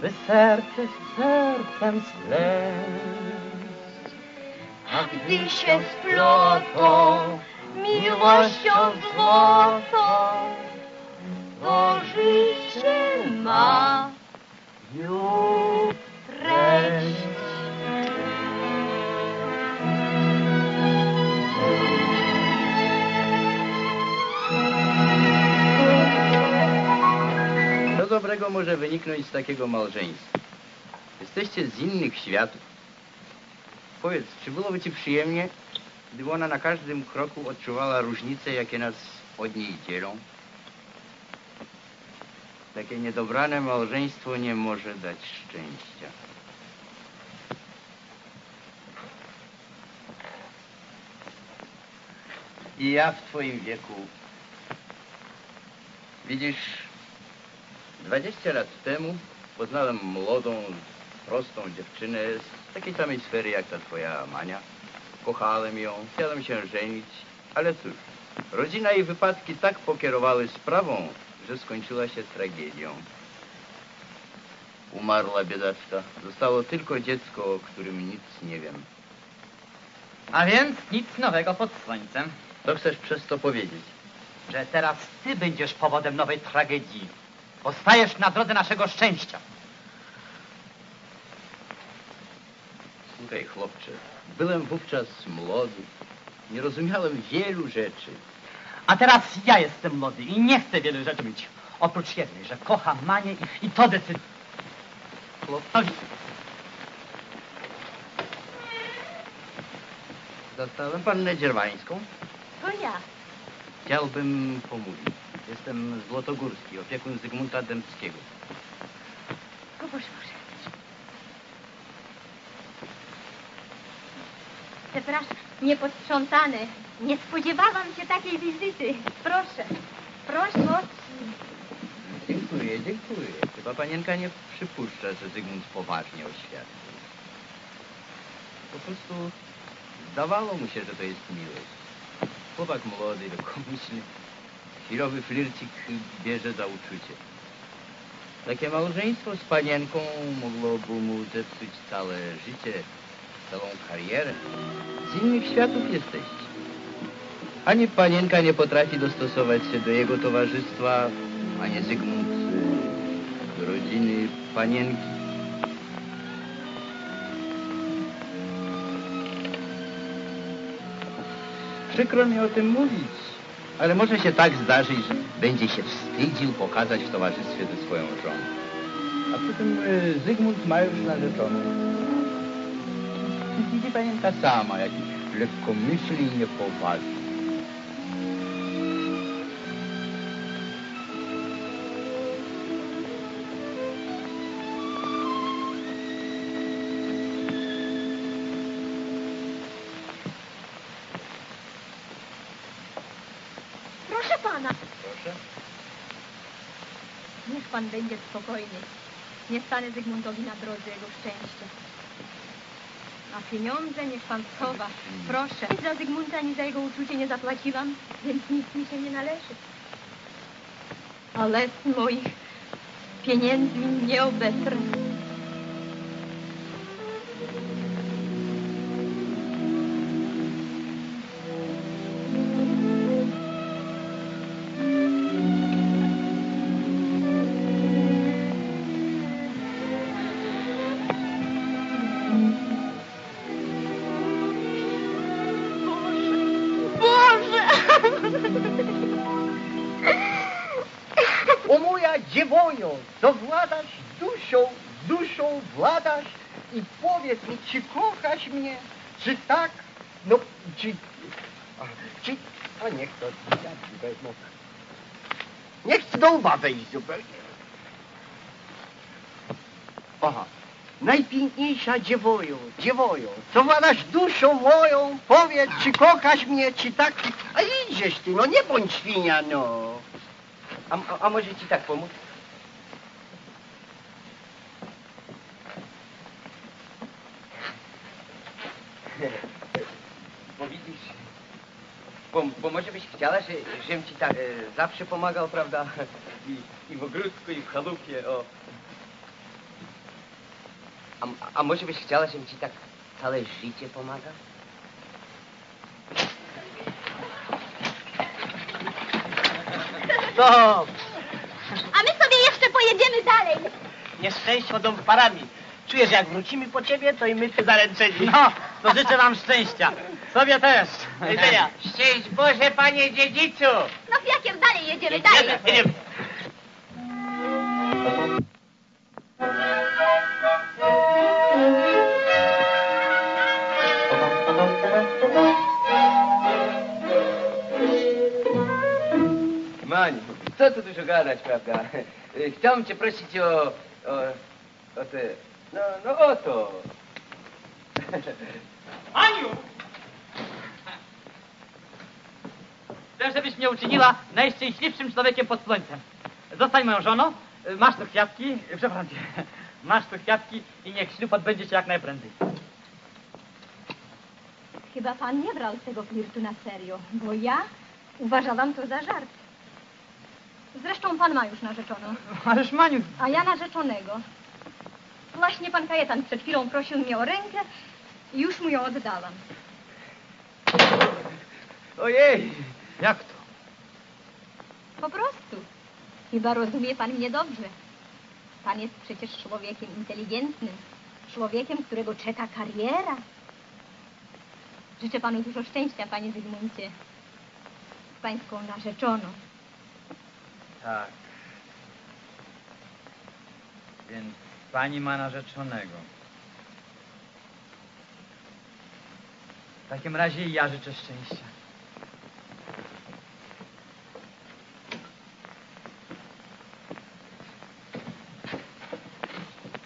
by serce z sercem spleć. A gdy się splotą miłością złotą, bo życie ma już treść. Co dobrego może wyniknąć z takiego małżeństwa? Jesteście z innych światów. Powiedz, czy byłoby ci przyjemnie, gdyby ona na każdym kroku odczuwała różnice, jakie nas od niej dzielą? Takie niedobrane małżeństwo nie może dać szczęścia. I ja w twoim wieku, widzisz, dwadzieścia lat temu poznałem młodą, prostą dziewczynę z takiej samej sfery jak ta twoja Mania. Kochałem ją, chciałem się żenić, ale cóż, rodzina i wypadki tak pokierowały sprawą, że skończyła się tragedią. Umarła biedaczka. Zostało tylko dziecko, o którym nic nie wiem. A więc nic nowego pod słońcem. Co chcesz przez to powiedzieć? Że teraz ty będziesz powodem nowej tragedii. Postajesz na drodze naszego szczęścia. Słuchaj, chłopcze, byłem wówczas młody. Nie rozumiałem wielu rzeczy. A teraz ja jestem młody i nie chcę wielu rzeczy mieć. Oprócz jednej, że kocham Manię i, i to decyduje. Chłopcze. Zastałem pannę Dzierwańską? To ja. Chciałbym pomówić. Jestem Złotogórski, opiekun Zygmunta Dębskiego. O Boże, Boże. Przepraszam, niepodsprzątany. Nie spodziewałam się takiej wizyty. Proszę, proszę. Dziękuję, dziękuję. Chyba panienka nie przypuszcza, że Zygmunt poważnie oświadczył. Po prostu zdawało mu się, że to jest miłość. Chłopak młody, lekkomyślny. Chwilowy flircik bierze za uczucie. Takie małżeństwo z panienką mogłoby mu zepsuć całe życie, całą karierę. Z innych światów jesteście. Ani panienka nie potrafi dostosować się do jego towarzystwa, ani Zygmunt do rodziny panienki. Przykro mi o tym mówić, ale może się tak zdarzyć, że będzie się wstydził pokazać w towarzystwie ze swoją żoną. A przy tym Zygmunt ma już narzeczoną. Widzi panienka sama, jak lekkomyślny i niepoważny. Pan będzie spokojny. Nie stanę Zygmuntowi na drodze jego szczęścia. A pieniądze niech pan schowa. Proszę. Nic za Zygmunta, ani za jego uczucie nie zapłaciłam, więc nic mi się nie należy. Ale z moich pieniędzy nie obetrę. To władasz duszą, duszą władasz i powiedz mi, czy kochasz mnie, czy tak, no, czy, a, czy, a niech to, ja wezmę, niech ci do uwa wejść zupełnie. Aha, najpiękniejsza dziewoją, dziewoją, co władasz duszą moją, powiedz, czy kochasz mnie, czy tak, a idziesz ty, no nie bądź świnia, no. A, a, a może ci tak pomóc? Bo widzisz, bo, bo może byś chciała, że, żebym ci tak e, zawsze pomagał, prawda? I, i w ogródku, i w chalupie, o. A, a może byś chciała, żebym ci tak całe życie pomagał? Stop! A my sobie jeszcze pojedziemy dalej. Nieszczęście chodzą parami. Czujesz, jak wrócimy po ciebie, to i my cię zaręczyli. No, to życzę wam szczęścia. Sobie też. Widzenia. Szczęść Boże, panie dziedzicu. No fiakiem, dalej jedziemy, dalej. Jedziemy, jedziemy. Maniu, co tu dużo gadać, prawda? Chciałem cię prosić o... o... o te... No, no oto. Aniu! Chcę, żebyś mnie uczyniła najszczęśliwszym człowiekiem pod słońcem. Zostań moją żoną Masz tu kwiatki, przepraszam cię, masz tu kwiatki i niech ślub odbędzie się jak najprędzej. Chyba pan nie brał tego flirtu na serio, bo ja uważałam to za żart. Zresztą pan ma już narzeczoną. Ależ Maniu... A ja narzeczonego. Właśnie pan Kajetan przed chwilą prosił mnie o rękę i już mu ją oddałam. Ojej, jak to? Po prostu. Chyba rozumie pan mnie dobrze. Pan jest przecież człowiekiem inteligentnym. Człowiekiem, którego czeka kariera. Życzę panu dużo szczęścia, panie Zygmuncie. Z pańską narzeczoną. Tak. Więc pani ma narzeczonego. W takim razie ja życzę szczęścia.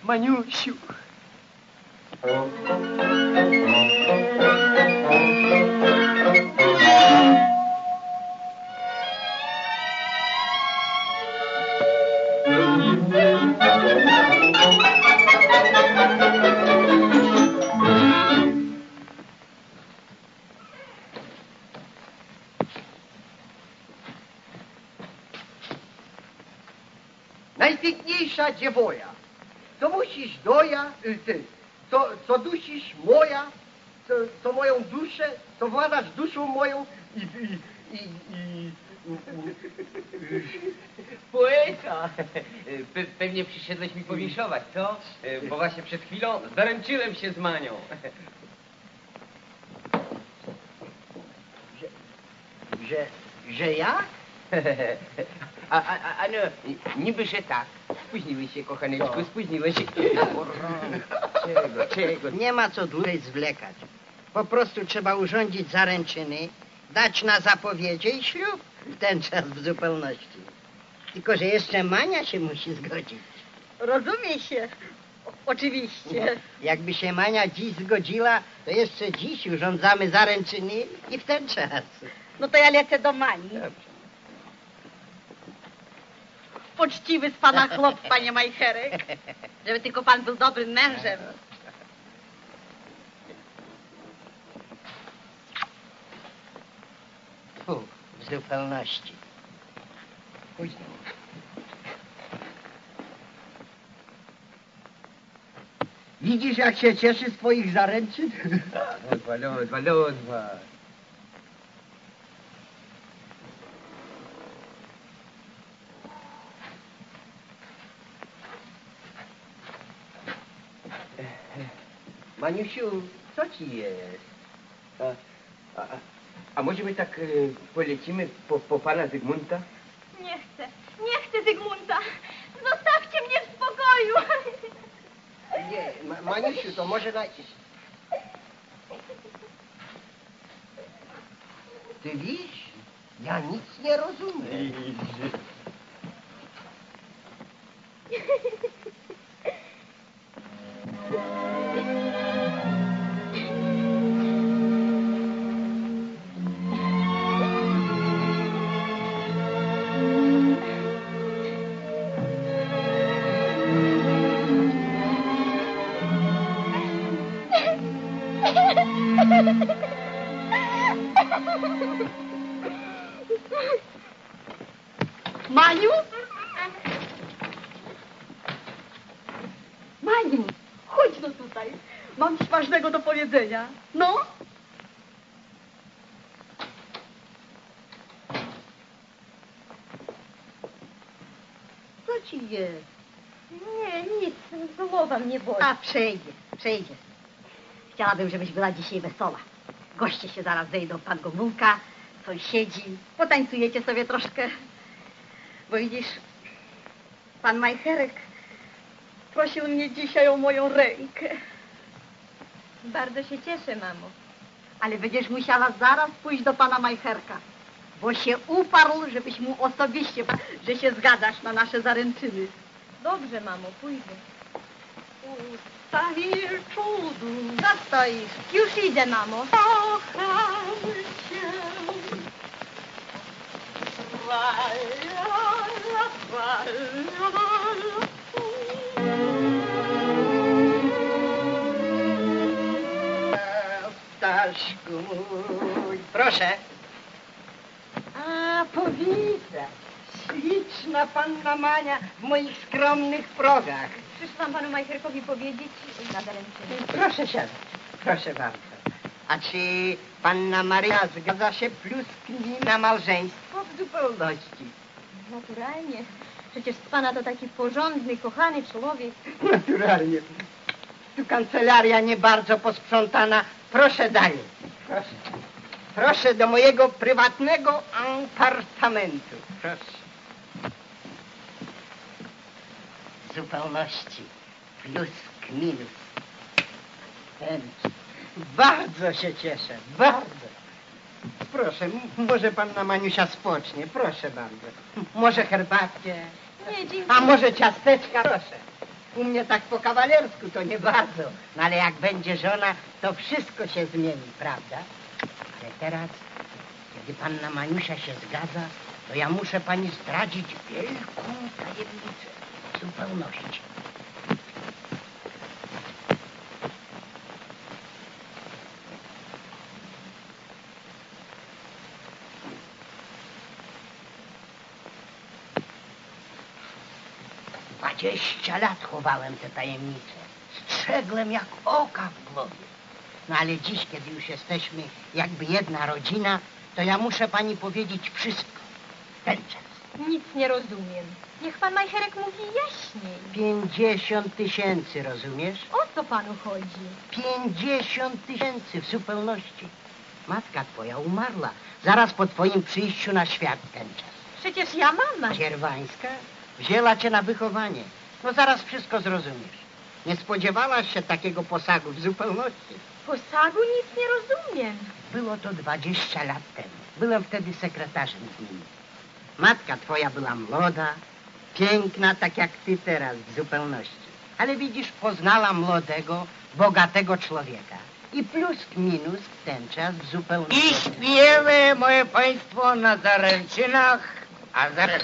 Maniusiu. Najpiękniejsza dziewoja, co musisz doja, ty, co, co dusisz moja, co, co moją duszę, co władasz duszą moją i... i, i, i poeta! Pe, pewnie przyszedłeś mi powinszować, co? Bo właśnie przed chwilą zaręczyłem się z Manią. Że... że... że ja? A, a, a, a no, niby, że tak. Spóźniłeś się, kochaneczku, spóźniłeś się. Czego, czego? Nie ma co dłużej zwlekać. Po prostu trzeba urządzić zaręczyny, dać na zapowiedzie i ślub w ten czas w zupełności. Tylko, że jeszcze Mania się musi zgodzić. Rozumie się. O, oczywiście. No, jakby się Mania dziś zgodziła, to jeszcze dziś urządzamy zaręczyny i w ten czas. No to ja lecę do Mani. Dobrze. Poczciwy z pana chłop, panie Majcherek. Żeby tylko pan był dobrym mężem. Tu, w zupełności. Późno. Widzisz, jak się cieszy z twoich zaręczyn? Lodwa, lodwa, lodwa. Maniusiu, co ci jest? A, a, a może my tak y, polecimy po, po pana Zygmunta? Nie chcę, nie chcę Zygmunta. Zostawcie mnie w spokoju. Nie, Ma Maniusiu, to może na... Ty widzisz? Ja nic nie rozumiem. Maniu? Maniu, chodź no tutaj. Mam coś ważnego do powiedzenia. No? Co ci jest? Nie, nic. Głowa mnie boli. A przejdzie, przejdzie. Chciałabym, żebyś była dzisiaj wesoła. Goście się zaraz zejdą, pan Gomułka, sąsiedzi. Potańcujecie sobie troszkę. Bo widzisz, pan Majcherek prosił mnie dzisiaj o moją rękę. Bardzo się cieszę, mamo. Ale będziesz musiała zaraz pójść do pana Majcherka, bo się uparł, żebyś mu osobiście, że się zgadzasz na nasze zaręczyny. Dobrze, mamo, pójdę. Ustawisz cudu. Zastoisz. Już idę, mamo. Kocham cię. La, la, la, la, la. Proszę. A, powita. Śliczna panna Mania w moich skromnych progach. Czyż mam panu Majcherkowi powiedzieć? Proszę siadać. Proszę bardzo. A czy panna Maria zgadza się pluskni na małżeństwo w zupełności? Naturalnie. Przecież z pana to taki porządny, kochany człowiek. Naturalnie. Tu kancelaria nie bardzo posprzątana. Proszę dalej. Proszę. Proszę do mojego prywatnego apartamentu. Proszę. W zupełności. Plusk, minus. Pęcz. Bardzo się cieszę. Bardzo. Proszę, może panna Maniusia spocznie. Proszę bardzo. Może herbatkę. Nie, dziękuję. A może ciasteczka? Proszę. U mnie tak po kawalersku to nie bardzo. No ale jak będzie żona, to wszystko się zmieni, prawda? Ale teraz, kiedy panna Maniusia się zgadza, to ja muszę pani zdradzić wielką tajemnicę w zupełności. Dwadzieścia lat chowałem tę tajemnicę. Strzegłem jak oka w głowie. No ale dziś, kiedy już jesteśmy jakby jedna rodzina, to ja muszę pani powiedzieć wszystko. Ten czas. Nic nie rozumiem. Niech pan Majcherek mówi jaśniej. Pięćdziesiąt tysięcy, rozumiesz? O co panu chodzi? Pięćdziesiąt tysięcy w zupełności. Matka twoja umarła zaraz po twoim przyjściu na świat ten czas. Przecież ja mama. Dzierwańska? Wzięła cię na wychowanie. No zaraz wszystko zrozumiesz. Nie spodziewałaś się takiego posagu w zupełności. Posagu? Nic nie rozumiem. Było to dwadzieścia lat temu. Byłem wtedy sekretarzem z nimi. Matka twoja była młoda, piękna, tak jak ty teraz w zupełności. Ale widzisz, poznała młodego, bogatego człowieka. I plus, minus ten czas w zupełności. I śpiewamy, moje państwo, na zaręczynach. A zaraz...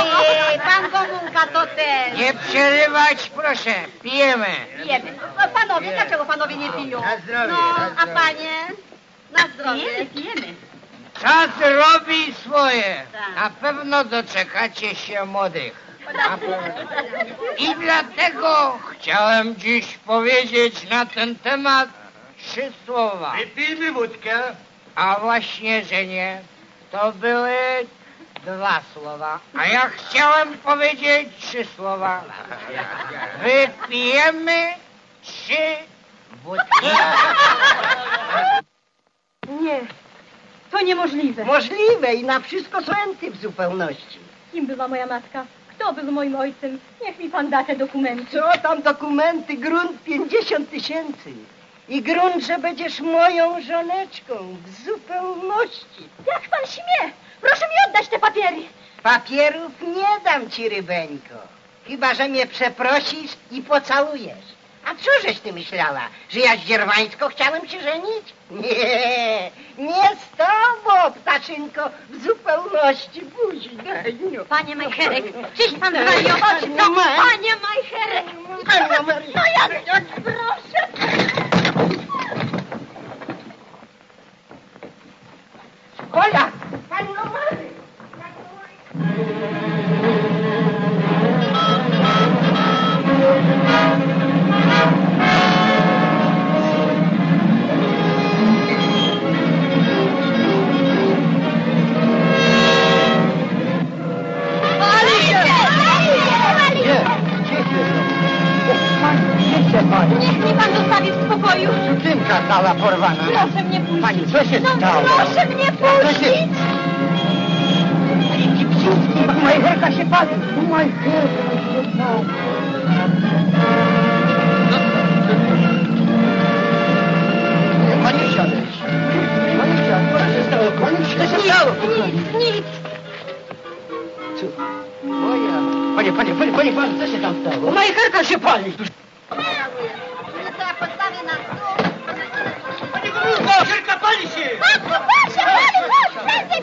Ojej, pan Gomułka to ten. Nie przerywać, proszę, pijemy. Pijemy. No, panowie, pijemy. Dlaczego panowie nie piją? Na zdrowie, no, na zdrowie. A panie? Na zdrowie. Pijemy, pijemy. Czas robi swoje. Tak. Na pewno doczekacie się młodych. I dlatego chciałem dziś powiedzieć na ten temat trzy słowa. Wypijmy wódkę. A właśnie, że nie. To były... Dwa słowa. A ja chciałem powiedzieć trzy słowa. Wypijemy trzy wódki. Nie, to niemożliwe. Możliwe i na wszystko są enty w zupełności. Kim była moja matka? Kto był moim ojcem? Niech mi pan da te dokumenty. Co tam dokumenty? Grunt pięćdziesiąt tysięcy. I grunt, że będziesz moją żoneczką w zupełności. Jak pan śmie? Proszę mi oddać te papiery. Papierów nie dam ci, rybeńko. Chyba, że mnie przeprosisz i pocałujesz. A co żeś ty myślała, że ja z Dzierwańską chciałem się żenić? Nie, nie z tobą, ptaszynko, w zupełności buzi. Panie Majcherek, czyś pan wariować? No, panie Majcherek! No ja proszę! Ola! Panno Mary! Niech mnie pan zostawi w spokoju. Sukienka cała porwana. Proszę mnie puścić. Pani, co się no, stało? Proszę mnie puścić. Się... Pani Pipcińska, Majcherka się pali. Majcherka się pali. Pani siadać. Pani siadać. Co się stało? Pani się nic, stało. Nic, nic. Co? Moja. Panie, panie, panie, panie, panie, co się tam stało? Majcherka się pali. Majcherka pali się! Matko, patrzcie, pali, patrz! Prędzej,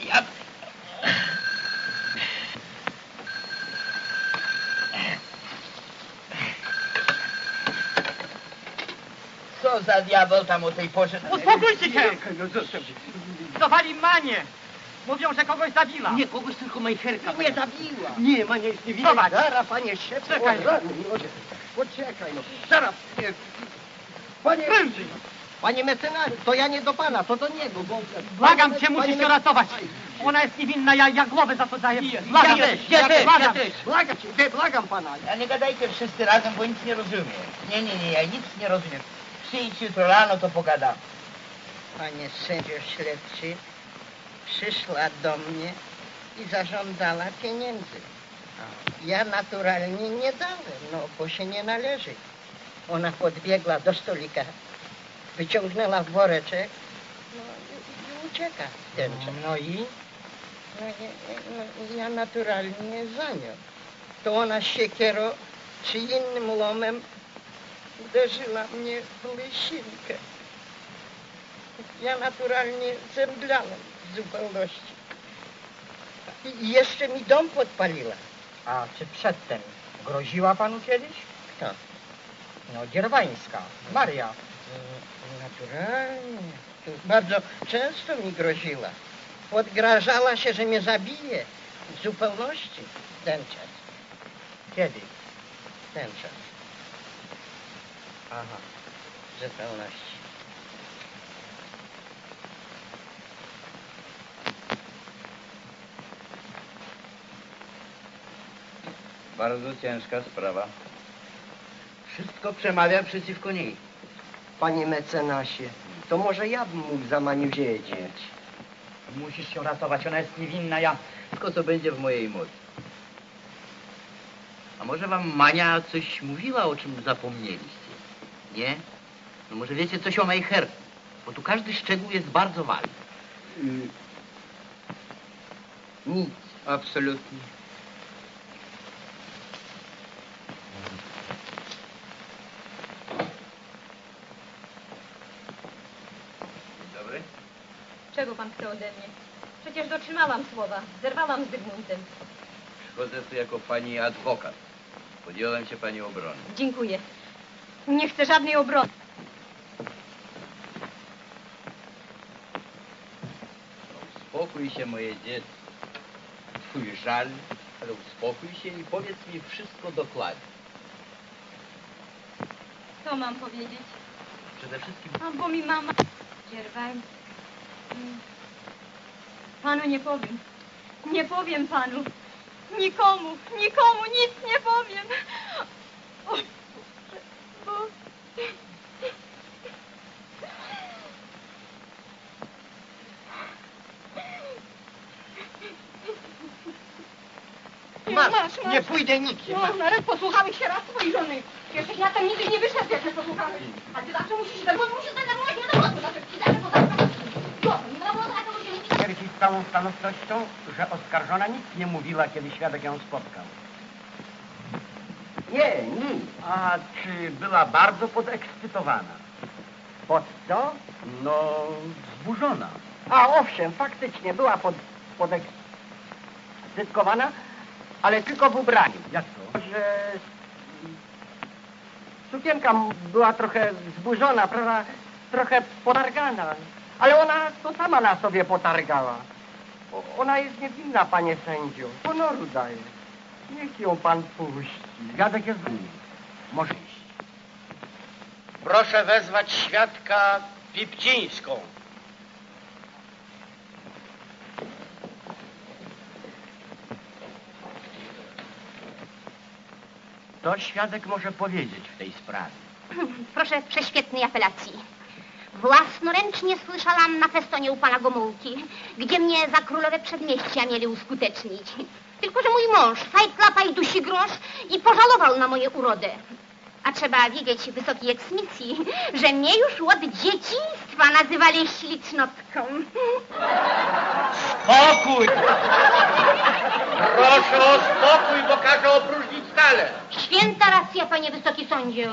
diabli. Co za diabeł tam o tej porze... Uspokójcie się! Zdawali Manię! Mówią, że kogoś zabiła! Nie, kogoś, tylko Majcherka. Nie zabiła! Nie, Mania jest niewinna. Zobacz! Zara, panie szef... Czekaj! Poczekaj, no! Zaraz! Panie... Prędzej! Panie mecenasie, to ja nie do pana, to do niego, bo... Błagam cię, musisz się ratować! Ona jest niewinna, ja, ja głowę za to daję. Błagam, ja też, ja też, ja też. Błagam cię, błagam pana. A nie gadajcie wszyscy razem, bo nic nie rozumiem. Nie, nie, nie, ja nic nie rozumiem. Przyjdź jutro rano, to pogadamy. Panie sędzio śledczy, przyszła do mnie i zażądała pieniędzy. Ja naturalnie nie dałem, no bo się nie należy. Ona podbiegła do stolika, wyciągnęła woreczek, no i, i ucieka. Tęczę. No i? No, no, ja naturalnie za nią. To ona siekierą czy innym łomem uderzyła mnie w lesinkę. Ja naturalnie zemdlałem w zupełności. I jeszcze mi dom podpaliła. A czy przedtem groziła panu kiedyś? Kto? No Dzierwańska, Maria. Naturalnie. To bardzo często mi groziła. Podgrażała się, że mnie zabije. W zupełności ten czas. Kiedy? Ten czas. Aha, w zupełności. Bardzo ciężka sprawa. Wszystko przemawia przeciwko niej. Panie mecenasie, to może ja bym mógł za Maniu wiedzieć. Musisz się ratować, ona jest niewinna, ja... Tylko to będzie w mojej mocy. A może wam Mania coś mówiła, o czym zapomnieliście? Nie? No może wiecie coś o Majcherku, bo tu każdy szczegół jest bardzo ważny. Mm. Nic, absolutnie. Dzień dobry. Czego pan chce ode mnie? Przecież dotrzymałam słowa, zerwałam z Zygmuntem. Przychodzę tu jako pani adwokat. Podjąłem się pani obrony. Dziękuję. Nie chcę żadnej obrony. Uspokój się, moje dziecko. Twój żal ale uspokój się i powiedz mi wszystko dokładnie. Co mam powiedzieć? Przede wszystkim... A bo mi mama... Dzierwańska. Panu nie powiem. Nie powiem panu. Nikomu, nikomu nic nie powiem. O, bo... Masz, masz, masz. Nie pójdę nikim. No, ale posłuchamy się raz twojej żony. Przecież ja tam nigdy nie wyszedł, jak się posłuchamy. A ty zawsze musisz się darmować, musisz zadarmować, nie darmować, zawsze ci daję podarmować. Nie darmować, a to musieli... Twierdzi z całą stanowczością, że oskarżona nic nie mówiła, kiedy świadek ją spotkał. Nie, nic. A czy była bardzo podekscytowana? Pod co? No, zburzona. A owszem, faktycznie była pod, podekscytowana, ale tylko w ubraniu. Jak to? Że sukienka była trochę zburzona, prawda, trochę potargana, ale ona to sama na sobie potargała. O, ona jest niewinna, panie sędziu. Honoru daje. Niech ją pan puści. Zgadek jest z nim. Może iść. Proszę wezwać świadka Pipcińską. Co świadek może powiedzieć w tej sprawie? Proszę prześwietnej apelacji. Własnoręcznie słyszałam na festonie u pana Gomułki, gdzie mnie za Królowę Przedmieścia mieli uskutecznić. Tylko że mój mąż fajklapa i dusi grosz i pożalował na moje urodę. A trzeba wiedzieć, wysokiej eksmisji, że mnie już od dzieciństwa nazywali ślicznotką. Spokój! Proszę o spokój, bo każę opróżnić salę. Święta racja, panie wysoki sądzie.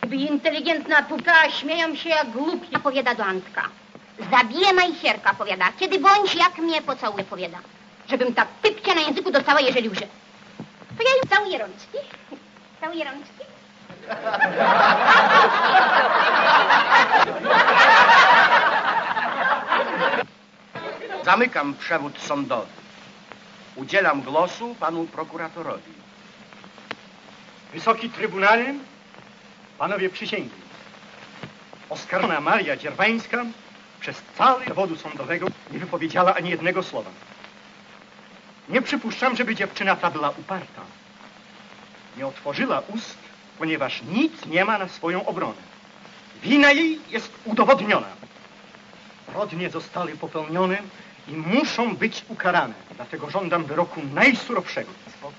Gdyby inteligentna pukała, śmieją się jak głupia, powiada do Antka. Zabiję Majcherka, powiada, kiedy bądź jak mnie pocałuje, powiada. Żebym ta pypcia na języku dostała, jeżeli łże. To ja ją całuję rączki. Całuję rączki. Zamykam przewód sądowy. Udzielam głosu panu prokuratorowi. Wysoki Trybunale, panowie przysięgli. Oskarżona Maria Dzierwańska przez cały dowodu sądowego nie wypowiedziała ani jednego słowa. Nie przypuszczam, żeby dziewczyna ta była uparta. Nie otworzyła ust, ponieważ nic nie ma na swoją obronę. Wina jej jest udowodniona. Zbrodnie zostały popełnione i muszą być ukarane. Dlatego żądam wyroku najsurowszego. Spokój.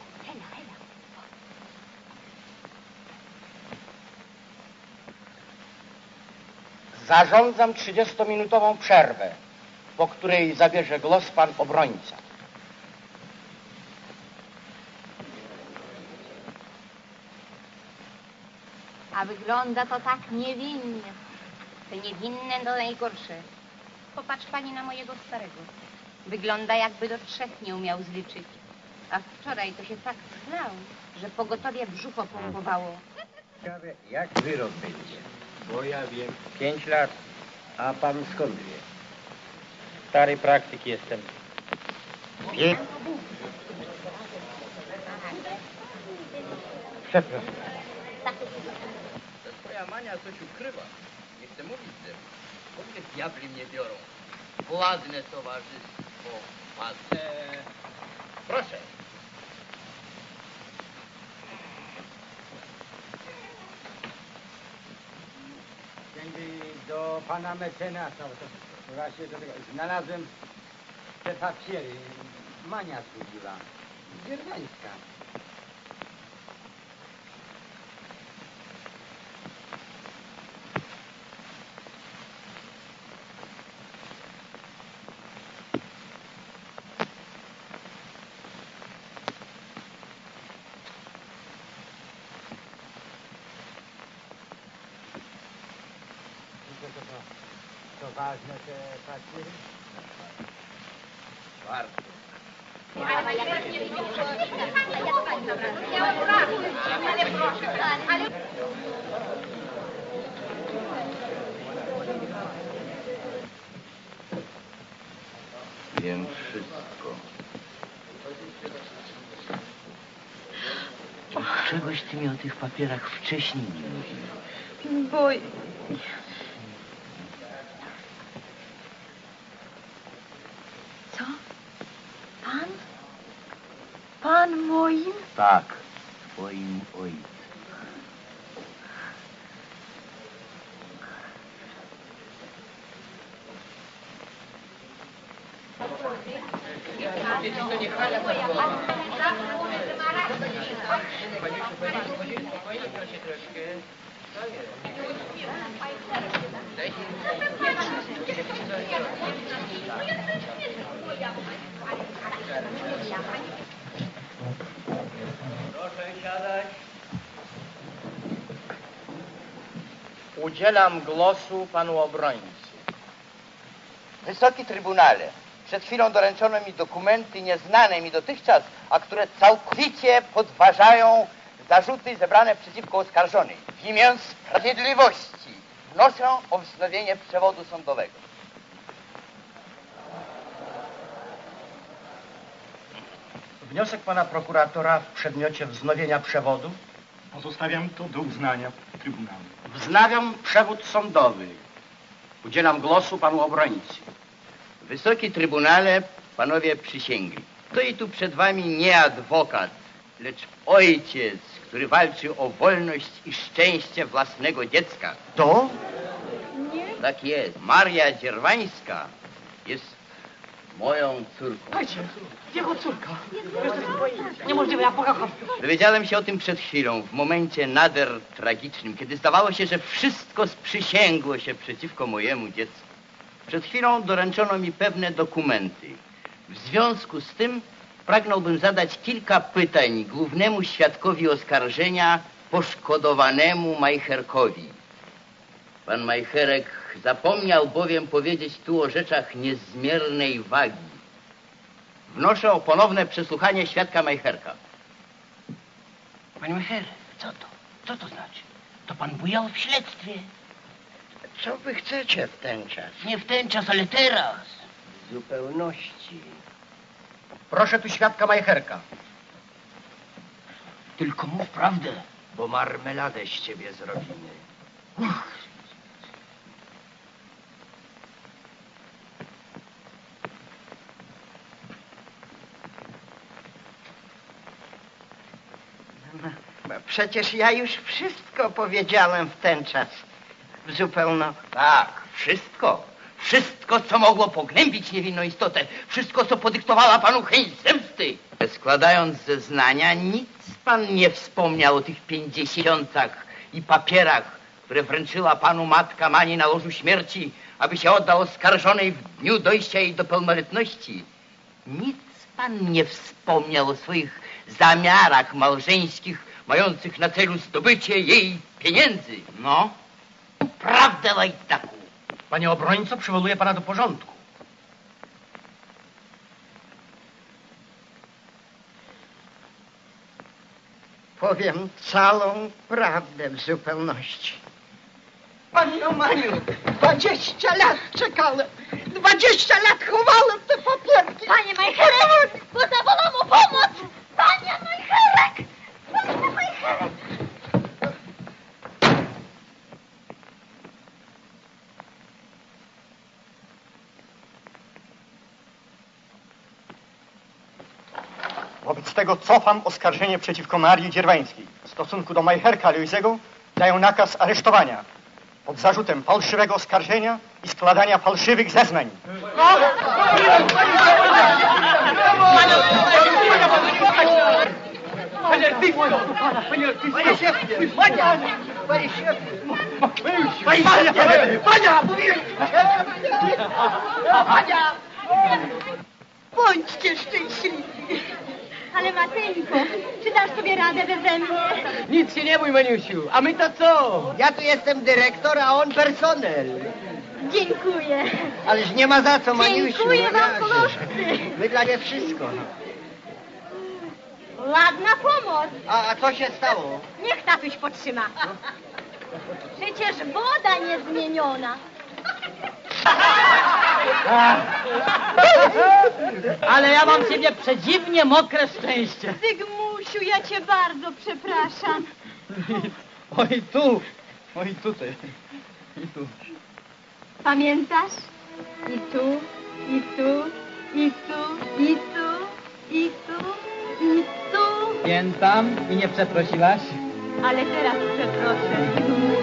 Zarządzam trzydziestominutową przerwę, po której zabierze głos pan obrońca. A wygląda to tak niewinnie. To niewinne do najgorsze. Popatrz pani na mojego starego. Wygląda, jakby do trzech nie umiał zliczyć. A wczoraj to się tak znał, że pogotowie brzucho pompowało. Ciekawe, jak wyrok będzie? Bo ja wiem. Pięć lat, a pan skąd wie? Stary praktyk jestem. Wie? Przepraszam. Mania coś ukrywa. Nie chcę mówić ze mną. Bo mnie diabli mnie biorą. Władne towarzystwo. Władne. Proszę. Do pana mecenasa. Właśnie do tego. Znalazłem te papiery. Mania służyła. Dzierwańska. Ważne te papiery? Warto. Wiem wszystko. Czegoś ty mi o tych papierach wcześniej nie mówiła. Bo... Co? Pan? Pan moim? Tak, twoim ojcem. Udzielam głosu panu obrońcy. Wysoki Trybunale, przed chwilą doręczono mi dokumenty nieznane mi dotychczas, a które całkowicie podważają zarzuty zebrane przeciwko oskarżonej. W imię sprawiedliwości wnoszę o wznowienie przewodu sądowego. Wniosek pana prokuratora w przedmiocie wznowienia przewodu. Pozostawiam to do uznania Trybunału. Wznawiam przewód sądowy. Udzielam głosu panu obrońcy. Wysoki Trybunale, panowie przysięgli. Stoi tu przed wami nie adwokat, lecz ojciec, który walczy o wolność i szczęście własnego dziecka. To? Nie. Tak jest. Maria Dzierwańska jest moją córką. Ojciec, jego córka. Niemożliwe, ja pokocham. Dowiedziałem się o tym przed chwilą, w momencie nader tragicznym, kiedy zdawało się, że wszystko sprzysięgło się przeciwko mojemu dziecku. Przed chwilą doręczono mi pewne dokumenty. W związku z tym pragnąłbym zadać kilka pytań głównemu świadkowi oskarżenia, poszkodowanemu Majcherkowi. Pan Majcherek zapomniał bowiem powiedzieć tu o rzeczach niezmiernej wagi. Wnoszę o ponowne przesłuchanie świadka Majcherka. Panie Majcher, co to? Co to znaczy? To pan bujał w śledztwie. Co wy chcecie w ten czas? Nie w ten czas, ale teraz. W zupełności. Proszę tu świadka Majcherka. Tylko mów prawdę, bo marmeladę z ciebie zrobimy. Uch. Przecież ja już wszystko powiedziałem w ten czas. W zupełno... Tak, wszystko. Wszystko, co mogło pognębić niewinną istotę. Wszystko, co podyktowała panu chęć zemsty. Składając zeznania, nic pan nie wspomniał o tych pięćdziesiątkach i papierach, które wręczyła panu matka Mani na łożu śmierci, aby się oddał oskarżonej w dniu dojścia jej do pełnoletności. Nic pan nie wspomniał o swoich zamiarach małżeńskich, mających na celu zdobycie jej pieniędzy. No? Prawdę, Łajdaku. Panie obrońco, przywołuję pana do porządku. Powiem całą prawdę w zupełności. Panie Maniu, dwadzieścia lat czekałem. Dwadzieścia lat chowałem te papierki. Panie Majcherek, podawałam mu pomoc. Panie Majcherek! Panie Majcherek! Wobec tego cofam oskarżenie przeciwko Marii Dzierwańskiej. W stosunku do Majcherka Luizego daję nakaz aresztowania pod zarzutem fałszywego oskarżenia i składania fałszywych zeznań. Panie artystu! Panie artystu! Panie szefie! Panie! Panie szefie! Panie! Panie! Panie! Panie! Bądźcie szczęśliwi! Ale Mateńko, czy dasz sobie radę beze mnie? Nic się nie bój, Maniusiu. A my to co? Ja tu jestem dyrektor, a on personel. Dziękuję. Ależ nie ma za co, Maniusiu. Dziękuję wam, pomożcy. My dla nie wszystko. Ładna pomoc. A, a co się stało? Niech tatuś potrzyma. Przecież woda niezmieniona. Ale ja mam ciebie przedziwnie mokre szczęście. Zygmuś, Marysiu, ja cię bardzo przepraszam. Oj tu, oj tutaj, i tu. Pamiętasz? I tu, i tu, i tu, i tu, i tu, i tu. Pamiętam i nie przeprosiłaś? Ale teraz przeproszę.